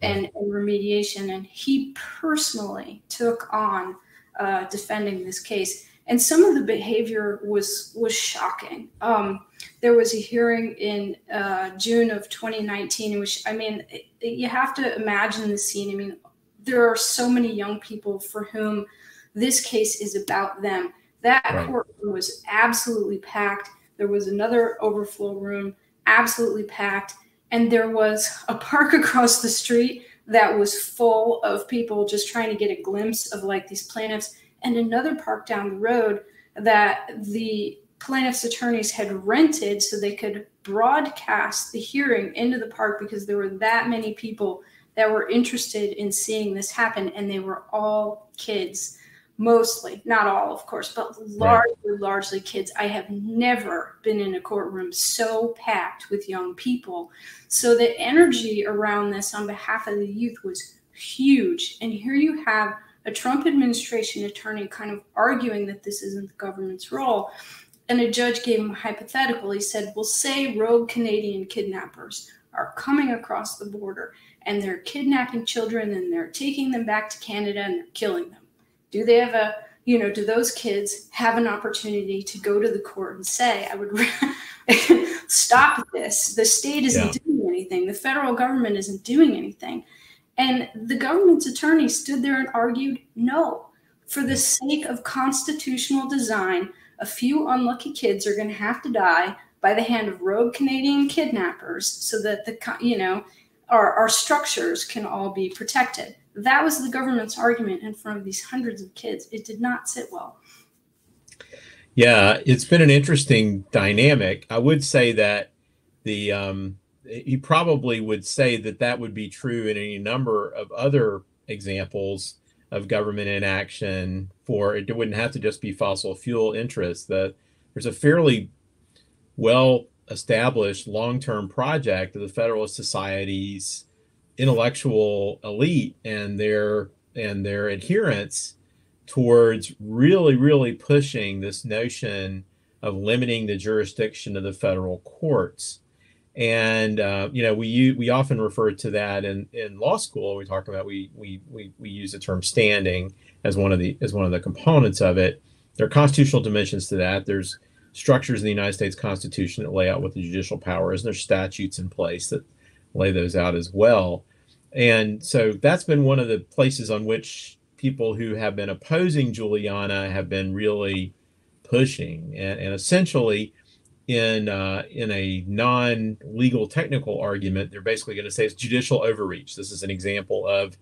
and, and remediation. And he personally took on uh, defending this case. And some of the behavior was was shocking. Um, there was a hearing in uh, June of twenty nineteen, which, I mean, it, it, you have to imagine the scene. I mean, there are so many young people for whom this case is about them. That right. courtroom was absolutely packed. There was another overflow room, absolutely packed. And there was a park across the street that was full of people just trying to get a glimpse of, like, these plaintiffs. And another park down the road that the plaintiff's attorneys had rented so they could broadcast the hearing into the park because there were that many people that were interested in seeing this happen. And they were all kids, mostly, not all, of course, but largely, right. largely kids. I have never been in a courtroom so packed with young people. So the energy around this on behalf of the youth was huge. And here you have a Trump administration attorney kind of arguing that this isn't the government's role. And a judge gave him a hypothetical. He said, well, say rogue Canadian kidnappers are coming across the border and they're kidnapping children and they're taking them back to Canada and they're killing them. Do they have a, you know, do those kids have an opportunity to go to the court and say, I would stop this. The state isn't yeah. doing anything. The federal government isn't doing anything. And the government's attorney stood there and argued, no, for the sake of constitutional design, a few unlucky kids are going to have to die by the hand of rogue Canadian kidnappers so that the, you know, our, our structures can all be protected. That was the government's argument in front of these hundreds of kids. It did not sit well. Yeah, it's been an interesting dynamic. I would say that the, um, he probably would say that that would be true in any number of other examples of government inaction for it wouldn't have to just be fossil fuel interests. That there's a fairly well established long-term project of the Federalist Society's intellectual elite and their and their adherents towards really, really pushing this notion of limiting the jurisdiction of the federal courts. And, uh, you know, we we often refer to that in, in law school. We talk about we, we we we use the term standing as one of the as one of the components of it. There are constitutional dimensions to that. There's structures in the United States Constitution that lay out what the judicial power is. And there's statutes in place that lay those out as well. And so that's been one of the places on which people who have been opposing Juliana have been really pushing and, and essentially. In uh, in a non-legal technical argument, they're basically going to say it's judicial overreach. This is an example of,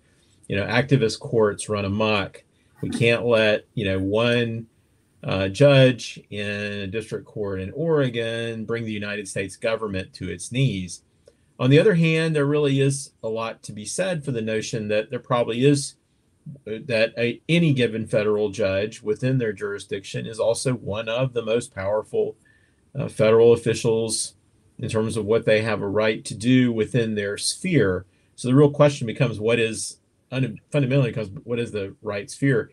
you know, activist courts run amok. We can't let, you know, one uh, judge in a district court in Oregon bring the United States government to its knees. On the other hand, there really is a lot to be said for the notion that there probably is that a, any given federal judge within their jurisdiction is also one of the most powerful Uh, federal officials in terms of what they have a right to do within their sphere. So the real question becomes what is fundamentally becomes what is the right sphere?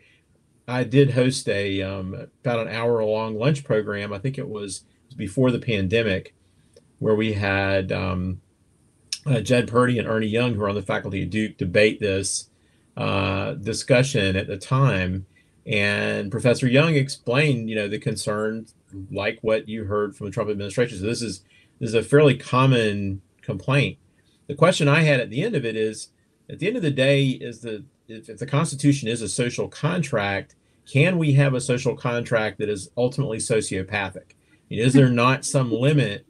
I did host a um, about an hour long lunch program. I think it was before the pandemic where we had um, uh, Jed Purdy and Ernie Young, who are on the faculty at Duke, debate this uh, discussion at the time. And Professor Young explained, you know, the concerns like what you heard from the Trump administration. So this is this is a fairly common complaint. The question I had at the end of it is, at the end of the day, is the if, if the Constitution is a social contract, can we have a social contract that is ultimately sociopathic? I mean, is there not some limit,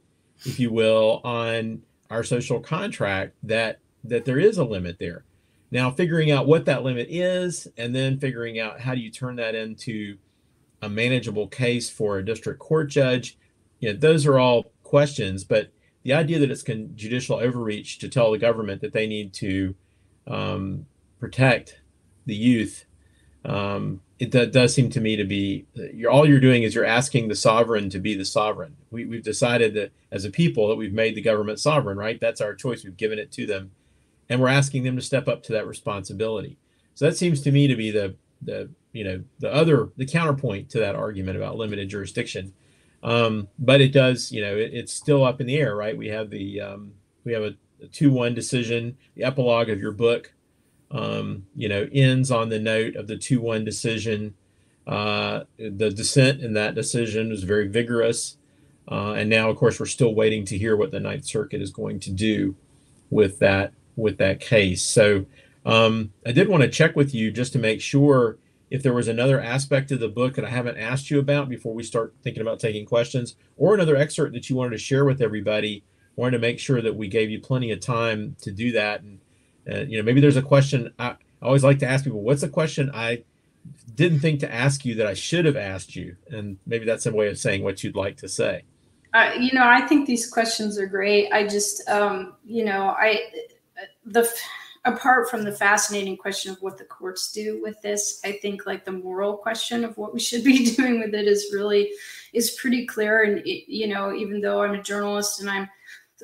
if you will, on our social contract that that there is a limit there? Now, figuring out what that limit is and then figuring out how do you turn that into a manageable case for a district court judge you know, those are all questions, but the idea that it's con- judicial overreach to tell the government that they need to um, protect the youth, um, it d- does seem to me to be, you're, all you're doing is you're asking the sovereign to be the sovereign. We, we've decided that as a people that we've made the government sovereign, right? That's our choice. We've given it to them, and we're asking them to step up to that responsibility. So that seems to me to be the, the you know, the other, the counterpoint to that argument about limited jurisdiction. Um, but it does, you know, it, it's still up in the air, right? We have the, um, we have a two one decision. The epilogue of your book, um, you know, ends on the note of the two one decision. Uh, the dissent in that decision was very vigorous. Uh, and now, of course, we're still waiting to hear what the Ninth Circuit is going to do with that, with that case. So um, I did want to check with you just to make sure if there was another aspect of the book that I haven't asked you about before we start thinking about taking questions, or another excerpt that you wanted to share with everybody. I wanted to make sure that we gave you plenty of time to do that. And, uh, you know, maybe there's a question. I, I always like to ask people, what's a question I didn't think to ask you that I should have asked you? And maybe that's a way of saying what you'd like to say. Uh, you know, I think these questions are great. I just, um, you know, I, the, apart from the fascinating question of what the courts do with this, I think like the moral question of what we should be doing with it is really, is pretty clear. And, it, you know, even though I'm a journalist and I'm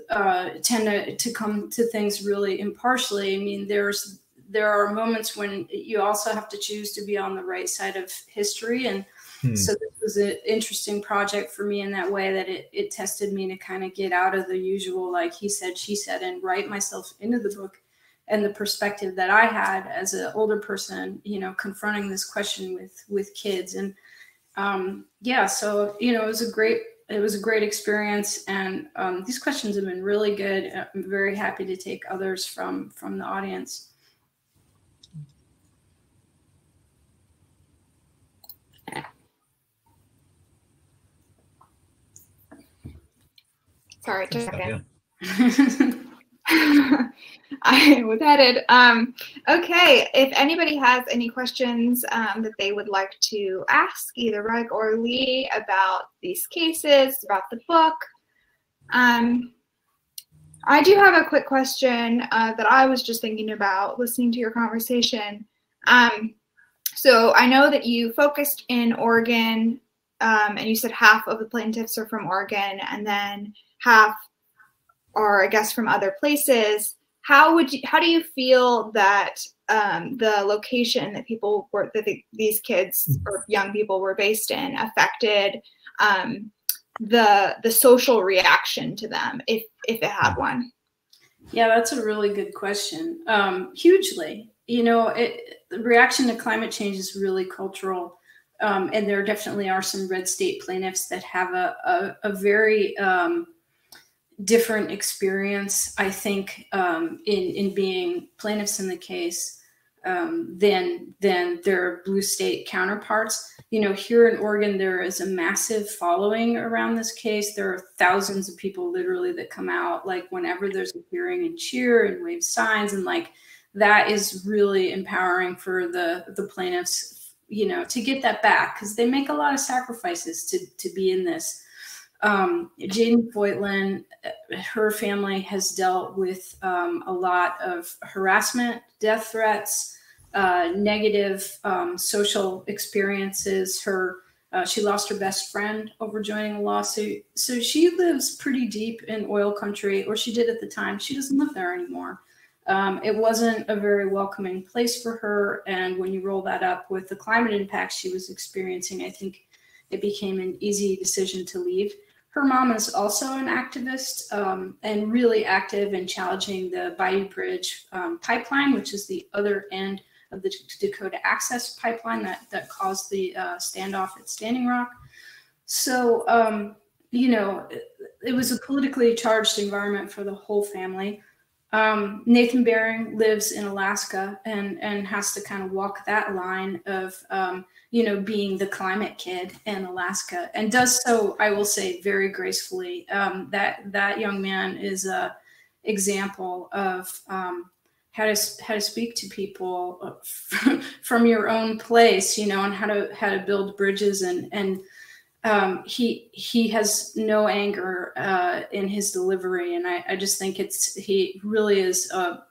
uh, tend to, to come to things really impartially, I mean, there's, there are moments when you also have to choose to be on the right side of history. And hmm. so this was an interesting project for me in that way that it, it tested me to kind of get out of the usual, like he said, she said, and write myself into the book and the perspective that I had as an older person, you know, confronting this question with, with kids. And um, yeah, so, you know, it was a great, it was a great experience. And um, these questions have been really good. I'm very happy to take others from, from the audience. Sorry, just a second. I was headed. Um, okay, if anybody has any questions um, that they would like to ask either Reg or Lee about these cases, about the book, um, I do have a quick question uh, that I was just thinking about listening to your conversation. Um, so I know that you focused in Oregon, um, and you said half of the plaintiffs are from Oregon, and then half or I guess from other places. How would you, how do you feel that um, the location that people were, that the, these kids or young people were based in affected um, the the social reaction to them, if if it had one? Yeah, that's a really good question. Um, hugely, you know, it, the reaction to climate change is really cultural, um, and there definitely are some red state plaintiffs that have a a, a very um, different experience, I think, um, in, in being plaintiffs in the case um, than, than their blue state counterparts. You know, here in Oregon, there is a massive following around this case. There are thousands of people literally that come out, like whenever there's a hearing and cheer and wave signs. And like, that is really empowering for the, the plaintiffs, you know, to get that back, because they make a lot of sacrifices to, to be in this. Um, Jaden Foytlin, her family has dealt with um, a lot of harassment, death threats, uh, negative um, social experiences. Her, uh, she lost her best friend over joining a lawsuit. So she lives pretty deep in oil country, or she did at the time. She doesn't live there anymore. Um, it wasn't a very welcoming place for her. And when you roll that up with the climate impact she was experiencing, I think it became an easy decision to leave. Her mom is also an activist um, and really active in challenging the Bayou Bridge um, pipeline, which is the other end of the Dakota Access Pipeline that, that caused the uh, standoff at Standing Rock. So, um, you know, it, it was a politically charged environment for the whole family. Um, Nathan Baring lives in Alaska and, and has to kind of walk that line of, um, you know, being the climate kid in Alaska, and does so, I will say, very gracefully. Um, that that young man is an example of um, how to how to speak to people from your own place, you know, and how to how to build bridges and and um, he he has no anger uh, in his delivery, and I, I just think it's he really is a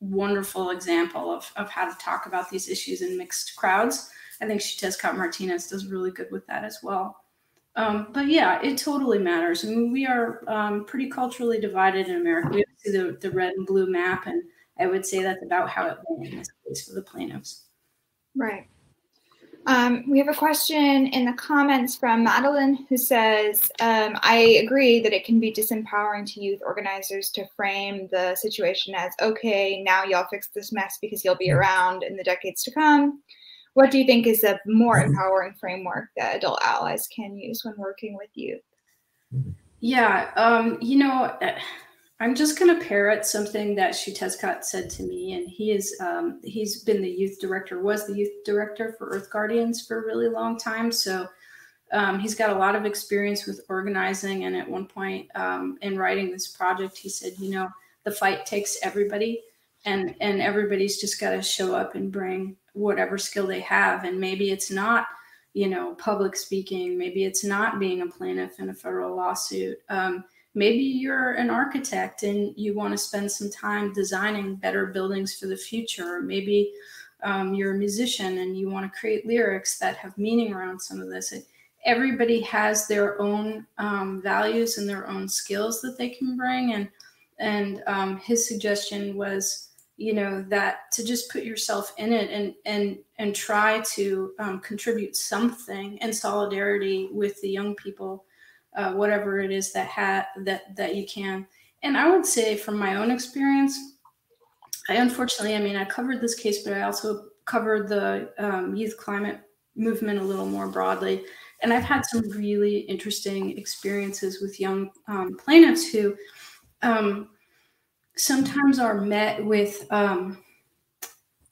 wonderful example of of how to talk about these issues in mixed crowds. I think Xiuhtezcatl Martinez does really good with that as well. Um, but yeah, it totally matters. I mean, we are um, pretty culturally divided in America. We see the, the red and blue map, and I would say that's about how it went in this case for the plaintiffs. Right. Um, we have a question in the comments from Madeline, who says, um, I agree that it can be disempowering to youth organizers to frame the situation as, okay, now y'all fix this mess because you'll be around in the decades to come. What do you think is a more empowering framework that adult allies can use when working with youth? Yeah, um, you know, I'm just going to parrot something that Xiuhtezcatl said to me, and he is um, he's been the youth director, was the youth director for Earth Guardians for a really long time. So um, he's got a lot of experience with organizing, and at one point um, in writing this project, he said, you know, the fight takes everybody, and and everybody's just got to show up and bring whatever skill they have. And maybe it's not, you know, public speaking, maybe it's not being a plaintiff in a federal lawsuit. Um, maybe you're an architect and you want to spend some time designing better buildings for the future. Or maybe um, you're a musician and you want to create lyrics that have meaning around some of this. Everybody has their own um, values and their own skills that they can bring. And, and um, his suggestion was, you know, that to just put yourself in it and and and try to um, contribute something in solidarity with the young people, uh, whatever it is that ha that that you can. And I would say, from my own experience, I unfortunately, I mean, I covered this case, but I also covered the um, youth climate movement a little more broadly, and I've had some really interesting experiences with young um, plaintiffs who. Um, sometimes are met with um,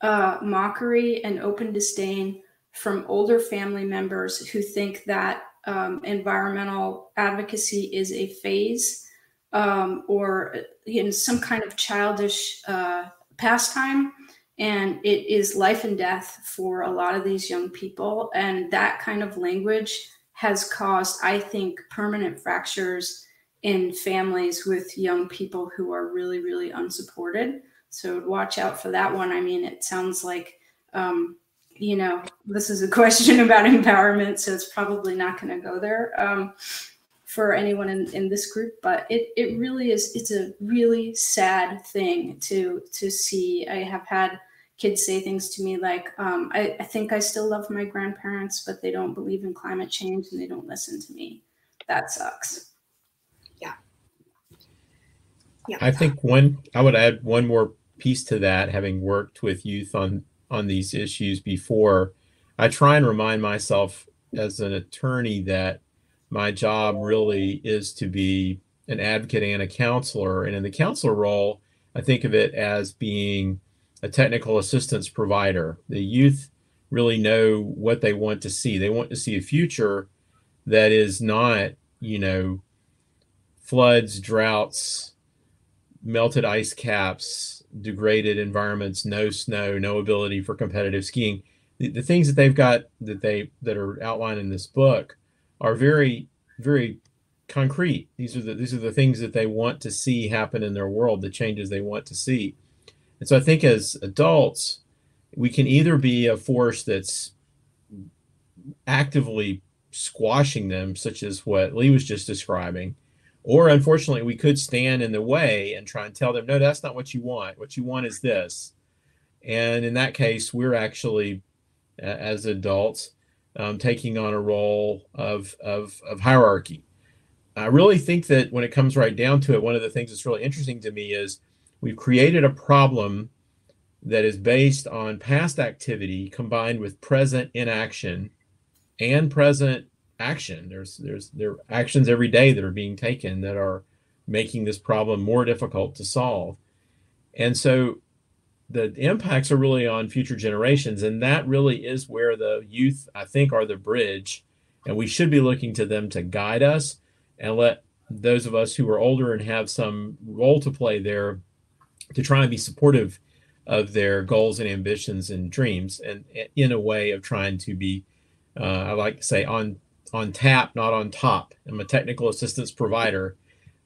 uh, mockery and open disdain from older family members who think that um, environmental advocacy is a phase um, or in some kind of childish uh, pastime. And it is life and death for a lot of these young people. And that kind of language has caused, I think, permanent fractures in families with young people who are really, really unsupported. So watch out for that one. I mean, it sounds like, um, you know, this is a question about empowerment, so it's probably not going to go there um, for anyone in, in this group. But it, it really is, it's a really sad thing to, to see. I have had kids say things to me like, um, I, I think I still love my grandparents, but they don't believe in climate change and they don't listen to me. That sucks. Yeah. I think one, I would add one more piece to that, having worked with youth on, on these issues before. I try and remind myself as an attorney that my job really is to be an advocate and a counselor. And in the counselor role, I think of it as being a technical assistance provider. The youth really know what they want to see. They want to see a future that is not, you know, floods, droughts, melted ice caps, degraded environments, no snow, no ability for competitive skiing. The, the things that they've got that they that are outlined in this book are very, very concrete. These are the these are the things that they want to see happen in their world, the changes they want to see. And so I think as adults, we can either be a force that's actively squashing them, such as what Lee was just describing, or unfortunately, we could stand in the way and try and tell them, no, that's not what you want. What you want is this. And in that case, we're actually, uh, as adults, um, taking on a role of, of, of hierarchy. I really think that when it comes right down to it, one of the things that's really interesting to me is we've created a problem that is based on past activity combined with present inaction and present action. There's there's there are actions every day that are being taken that are making this problem more difficult to solve. And so the impacts are really on future generations. And that really is where the youth, I think, are the bridge. And we should be looking to them to guide us and let those of us who are older and have some role to play there to try and be supportive of their goals and ambitions and dreams, and in a way of trying to be, uh, I like to say, on on tap, not on top. I'm a technical assistance provider.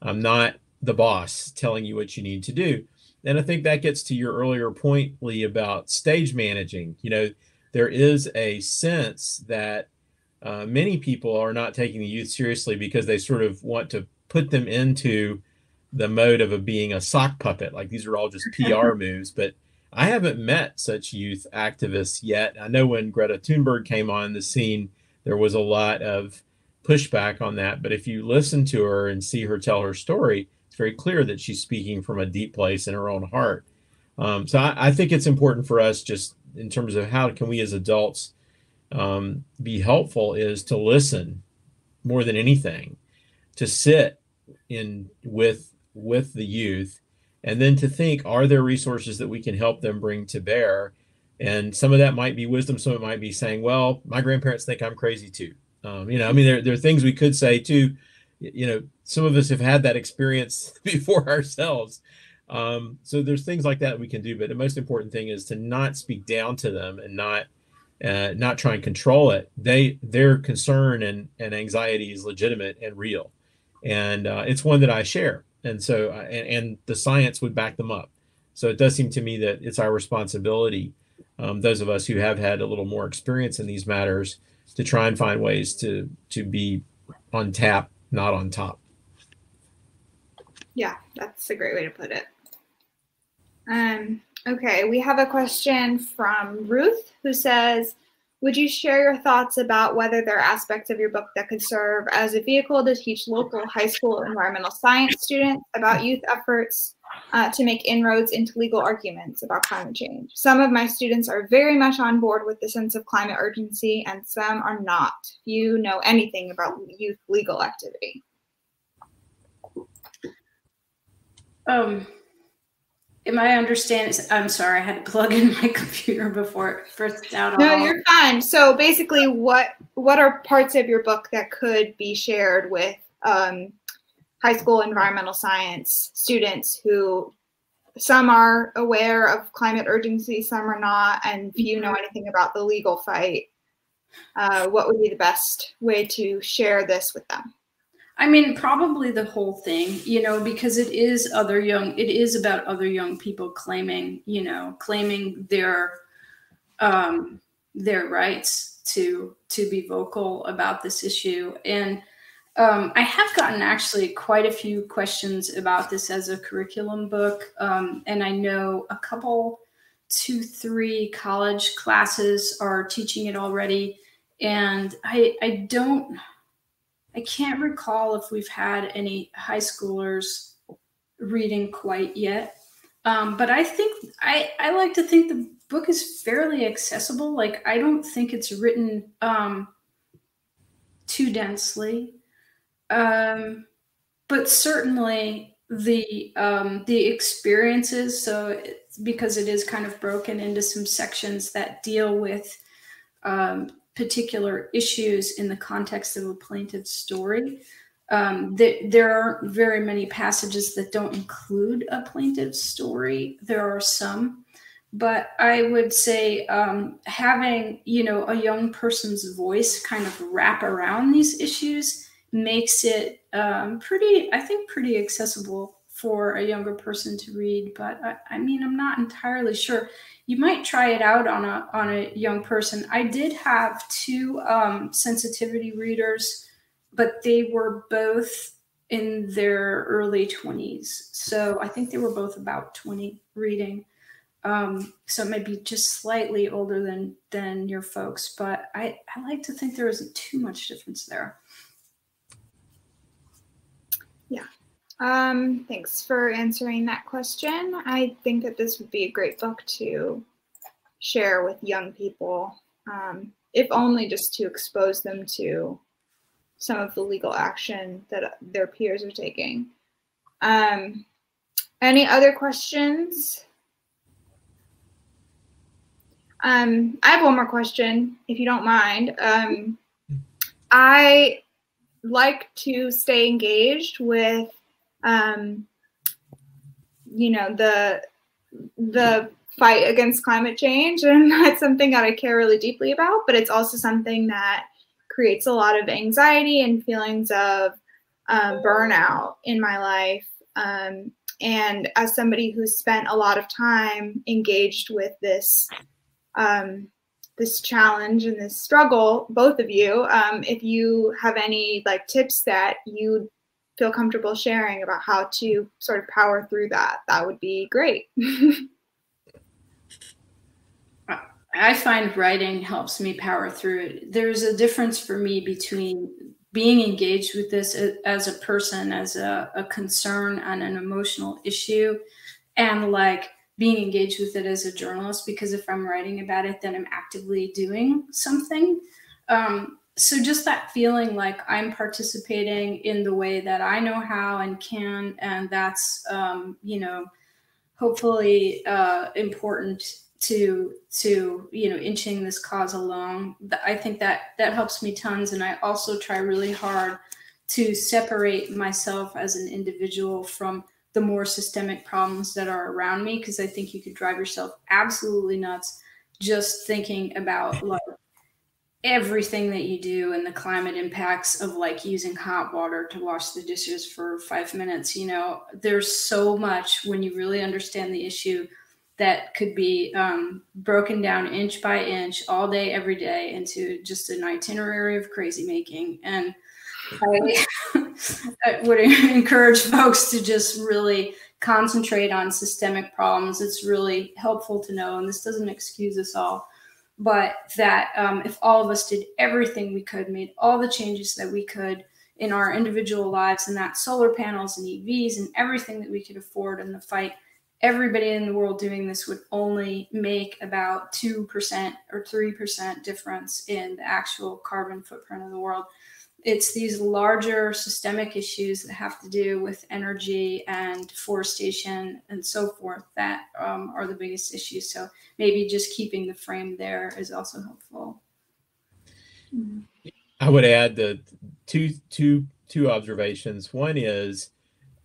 I'm not the boss telling you what you need to do. And I think that gets to your earlier point, Lee, about stage managing. You know, there is a sense that uh, many people are not taking the youth seriously because they sort of want to put them into the mode of a, being a sock puppet. Like, these are all just P R moves, but I haven't met such youth activists yet. I know when Greta Thunberg came on the scene, there was a lot of pushback on that. But if you listen to her and see her tell her story, it's very clear that she's speaking from a deep place in her own heart. Um, so I, I think it's important for us, just in terms of how can we as adults um, be helpful, is to listen more than anything, to sit in with with the youth, and then to think, are there resources that we can help them bring to bear? And some of that might be wisdom. Some of it might be saying, well, my grandparents think I'm crazy too. Um, you know, I mean, there, there are things we could say too. You know, some of us have had that experience before ourselves. Um, so there's things like that we can do. But the most important thing is to not speak down to them and not uh, not try and control it. They their concern and, and anxiety is legitimate and real. And uh, it's one that I share. And so and, and the science would back them up. So it does seem to me that it's our responsibility, um, those of us who have had a little more experience in these matters, to try and find ways to to be on tap, not on top. Yeah, that's a great way to put it. Um, okay, we have a question from Ruth, who says, would you share your thoughts about whether there are aspects of your book that could serve as a vehicle to teach local high school environmental science students about youth efforts uh, to make inroads into legal arguments about climate change? Some of my students are very much on board with the sense of climate urgency, and some are not. Few know anything about youth legal activity. Um, in my understanding, I'm sorry, I had to plug in my computer before it burst out. No, all. You're fine. So basically, what what are parts of your book that could be shared with um, high school environmental science students who, some are aware of climate urgency, some are not, and few know anything about the legal fight? Uh, what would be the best way to share this with them? I mean, probably the whole thing, you know, because it is other young, it is about other young people claiming, you know, claiming their, um, their rights to, to be vocal about this issue. And um, I have gotten actually quite a few questions about this as a curriculum book. Um, and I know a couple, two, three college classes are teaching it already. And I, I don't... I can't recall if we've had any high schoolers reading quite yet. Um, but I think, I, I like to think the book is fairly accessible. Like, I don't think it's written um, too densely. Um, but certainly the, um, the experiences, so it's, because it is kind of broken into some sections that deal with um, particular issues in the context of a plaintiff's story. Um, th there aren't very many passages that don't include a plaintiff's story. There are some, but I would say um, having, you know, a young person's voice kind of wrap around these issues makes it um, pretty, I think, pretty accessible for a younger person to read. But I, I mean, I'm not entirely sure. You might try it out on a on a young person. I did have two um, sensitivity readers, but they were both in their early twenties. So I think they were both about twenty reading. Um, so maybe just slightly older than than your folks. But I, I like to think there isn't too much difference there. Yeah. Um, thanks for answering that question. I think that this would be a great book to share with young people, um, if only just to expose them to some of the legal action that their peers are taking. Um, any other questions? Um, I have one more question, if you don't mind. Um, I like to stay engaged with Um, you know, the the fight against climate change, and that's something that I care really deeply about, but it's also something that creates a lot of anxiety and feelings of um, burnout in my life. Um, and as somebody who's spent a lot of time engaged with this um, this challenge and this struggle, both of you, um, if you have any like tips that you feel comfortable sharing about how to sort of power through that, that would be great. I find writing helps me power through it. There's a difference for me between being engaged with this as a person, as a, a concern on an emotional issue, and like being engaged with it as a journalist, because if I'm writing about it, then I'm actively doing something. Um, so just that feeling like I'm participating in the way that I know how and can, and that's, um, you know, hopefully uh, important to, to, you know, inching this cause along. I think that that helps me tons. And I also try really hard to separate myself as an individual from the more systemic problems that are around me, because I think you could drive yourself absolutely nuts just thinking about like everything that you do and the climate impacts of like using hot water to wash the dishes for five minutes. You know, there's so much when you really understand the issue that could be um, broken down inch by inch all day, every day into just an itinerary of crazy making. And I, I would encourage folks to just really concentrate on systemic problems. It's really helpful to know, and this doesn't excuse us all, but that um, if all of us did everything we could, made all the changes that we could in our individual lives, and that solar panels and E Vs and everything that we could afford in the fight, everybody in the world doing this would only make about two percent or three percent difference in the actual carbon footprint of the world. It's these larger systemic issues that have to do with energy and forestation and so forth that um, are the biggest issues. So maybe just keeping the frame there is also helpful. I would add the two, two, two observations. One is,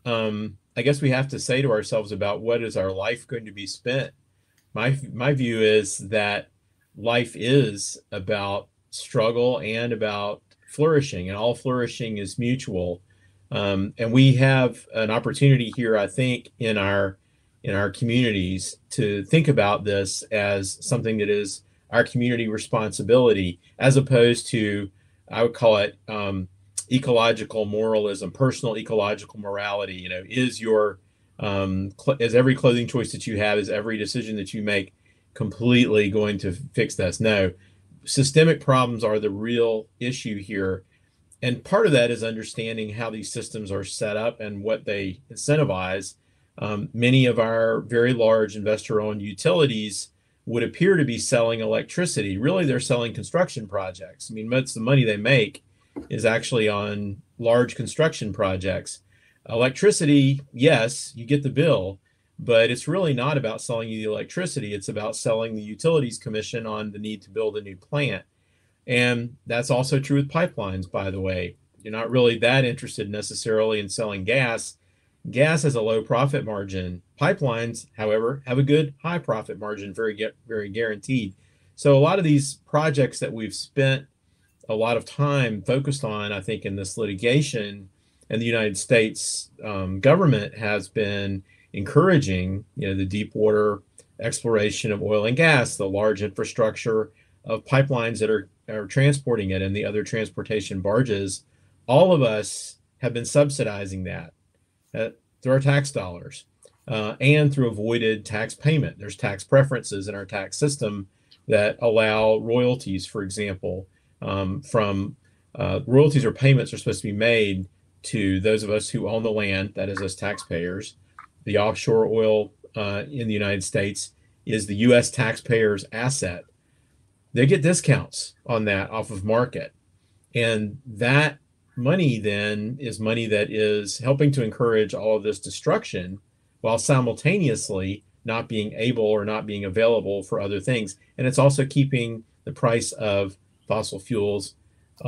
um, I guess we have to say to ourselves about what is our life going to be spent. My, my view is that life is about struggle and about flourishing, and all flourishing is mutual. Um, and we have an opportunity here, I think, in our, in our communities to think about this as something that is our community responsibility, as opposed to, I would call it, um, ecological moralism, personal ecological morality. You know, is your, um, is every clothing choice that you have, is every decision that you make completely going to fix this? No, systemic problems are the real issue here. And part of that is understanding how these systems are set up and what they incentivize. Um, many of our very large investor-owned utilities would appear to be selling electricity. Really, they're selling construction projects. I mean, most of the money they make is actually on large construction projects. Electricity, yes, you get the bill, but it's really not about selling you the electricity. It's about selling the utilities commission on the need to build a new plant. And that's also true with pipelines, by the way. You're not really that interested necessarily in selling gas. Gas has a low profit margin. Pipelines, however, have a good high profit margin, very, very guaranteed. So a lot of these projects that we've spent a lot of time focused on, I think, in this litigation, and the United States um, government has been encouraging, you know, the deep water exploration of oil and gas, the large infrastructure of pipelines that are, are transporting it, and the other transportation barges. All of us have been subsidizing that uh, through our tax dollars uh, and through avoided tax payment. There's tax preferences in our tax system that allow royalties, for example, Um, from uh, royalties or payments are supposed to be made to those of us who own the land, that is us taxpayers. The offshore oil uh, in the United States is the U S taxpayers' asset. They get discounts on that off of market. And that money then is money that is helping to encourage all of this destruction while simultaneously not being able or not being available for other things. And it's also keeping the price of fossil fuels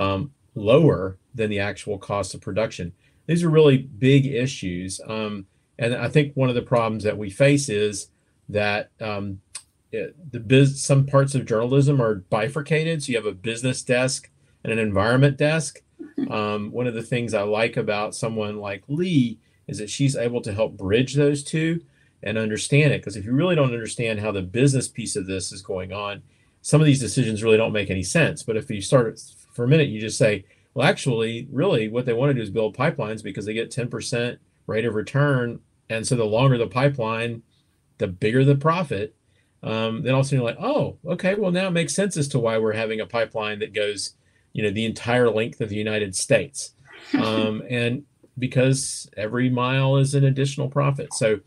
um, lower than the actual cost of production. These are really big issues. Um, and I think one of the problems that we face is that um, it, the biz, some parts of journalism are bifurcated. So you have a business desk and an environment desk. Um, one of the things I like about someone like Lee is that she's able to help bridge those two and understand it. Because if you really don't understand how the business piece of this is going on, some of these decisions really don't make any sense. But if you start for a minute, you just say, well, actually, really what they want to do is build pipelines because they get ten percent rate of return. And so the longer the pipeline, the bigger the profit. Um, then all of a sudden you're like, oh, okay, well, now it makes sense as to why we're having a pipeline that goes, you know, the entire length of the United States. Um, and because every mile is an additional profit. So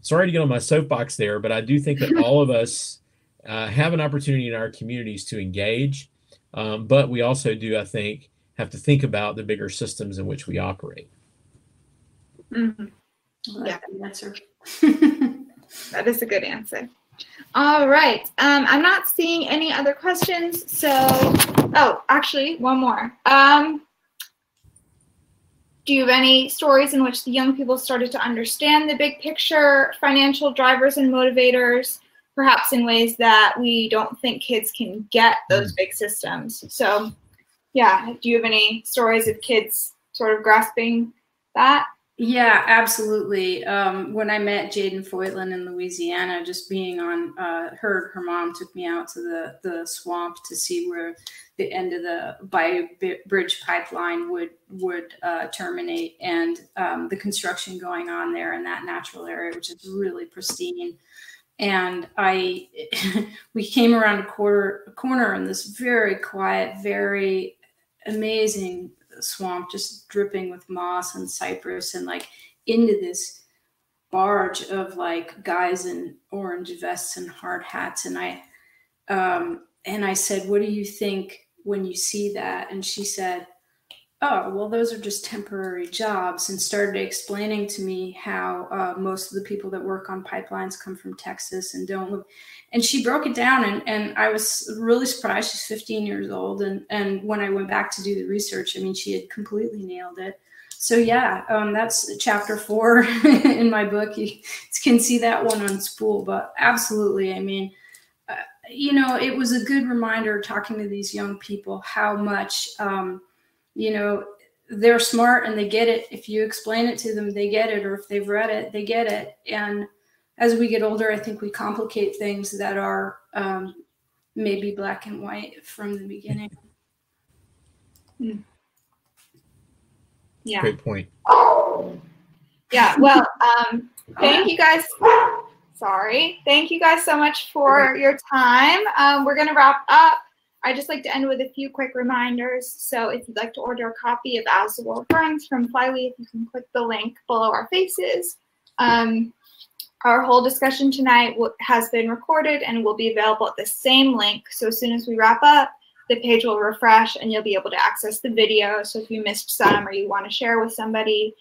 sorry to get on my soapbox there, but I do think that all of us uh, have an opportunity in our communities to engage. Um, but we also do, I think, have to think about the bigger systems in which we operate. Mm-hmm. I like yeah, that's right. That is a good answer. All right. Um, I'm not seeing any other questions. So, oh, actually, one more. Um, do you have any stories in which the young people started to understand the big picture, financial drivers and motivators, perhaps in ways that we don't think kids can get those big systems? So, yeah, do you have any stories of kids sort of grasping that? Yeah, absolutely. Um, when I met Jaden Foytlin in Louisiana, just being on uh, her, her mom took me out to the, the swamp to see where the end of the Bayou Bridge pipeline would would uh, terminate, and um, the construction going on there in that natural area, which is really pristine. And I, we came around a quarter a corner in this very quiet, very amazing swamp, just dripping with moss and cypress, and like into this barge of like guys in orange vests and hard hats. And I, um, and I said, what do you think when you see that? And she said, oh, well, those are just temporary jobs, and started explaining to me how uh, most of the people that work on pipelines come from Texas and don't live. And she broke it down, and, and I was really surprised. She's fifteen years old. And, and when I went back to do the research, I mean, she had completely nailed it. So yeah, um, that's chapter four in my book. You can see that one on spool, but absolutely. I mean, uh, you know, it was a good reminder talking to these young people, how much, um, you know, they're smart and they get it. If you explain it to them, they get it. Or if they've read it, they get it. And as we get older, I think we complicate things that are um, maybe black and white from the beginning. Mm. Yeah. Great point. Yeah. Well, um, thank you guys. Sorry. Thank you guys so much for your time. Um, we're going to wrap up. I just like to end with a few quick reminders. So if you'd like to order a copy of As the World Burns from Flyleaf, you can click the link below our faces. Um, our whole discussion tonight has been recorded and will be available at the same link. So as soon as we wrap up, the page will refresh and you'll be able to access the video. So if you missed some or you want to share with somebody,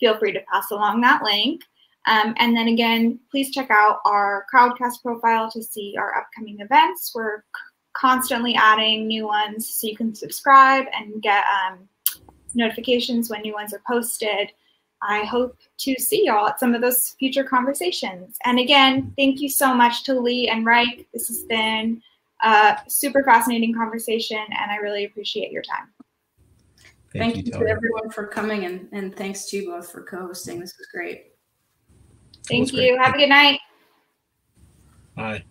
feel free to pass along that link. Um, and then again, please check out our Crowdcast profile to see our upcoming events. We're constantly adding new ones, so you can subscribe and get um, notifications when new ones are posted. I hope to see y'all at some of those future conversations. And again, thank you so much to Lee and Reich. This has been a super fascinating conversation, and I really appreciate your time. Thank, thank you, you to everyone for coming, and, and thanks to you both for co-hosting. This was great. Thank was you. Great. Have a good night. Bye.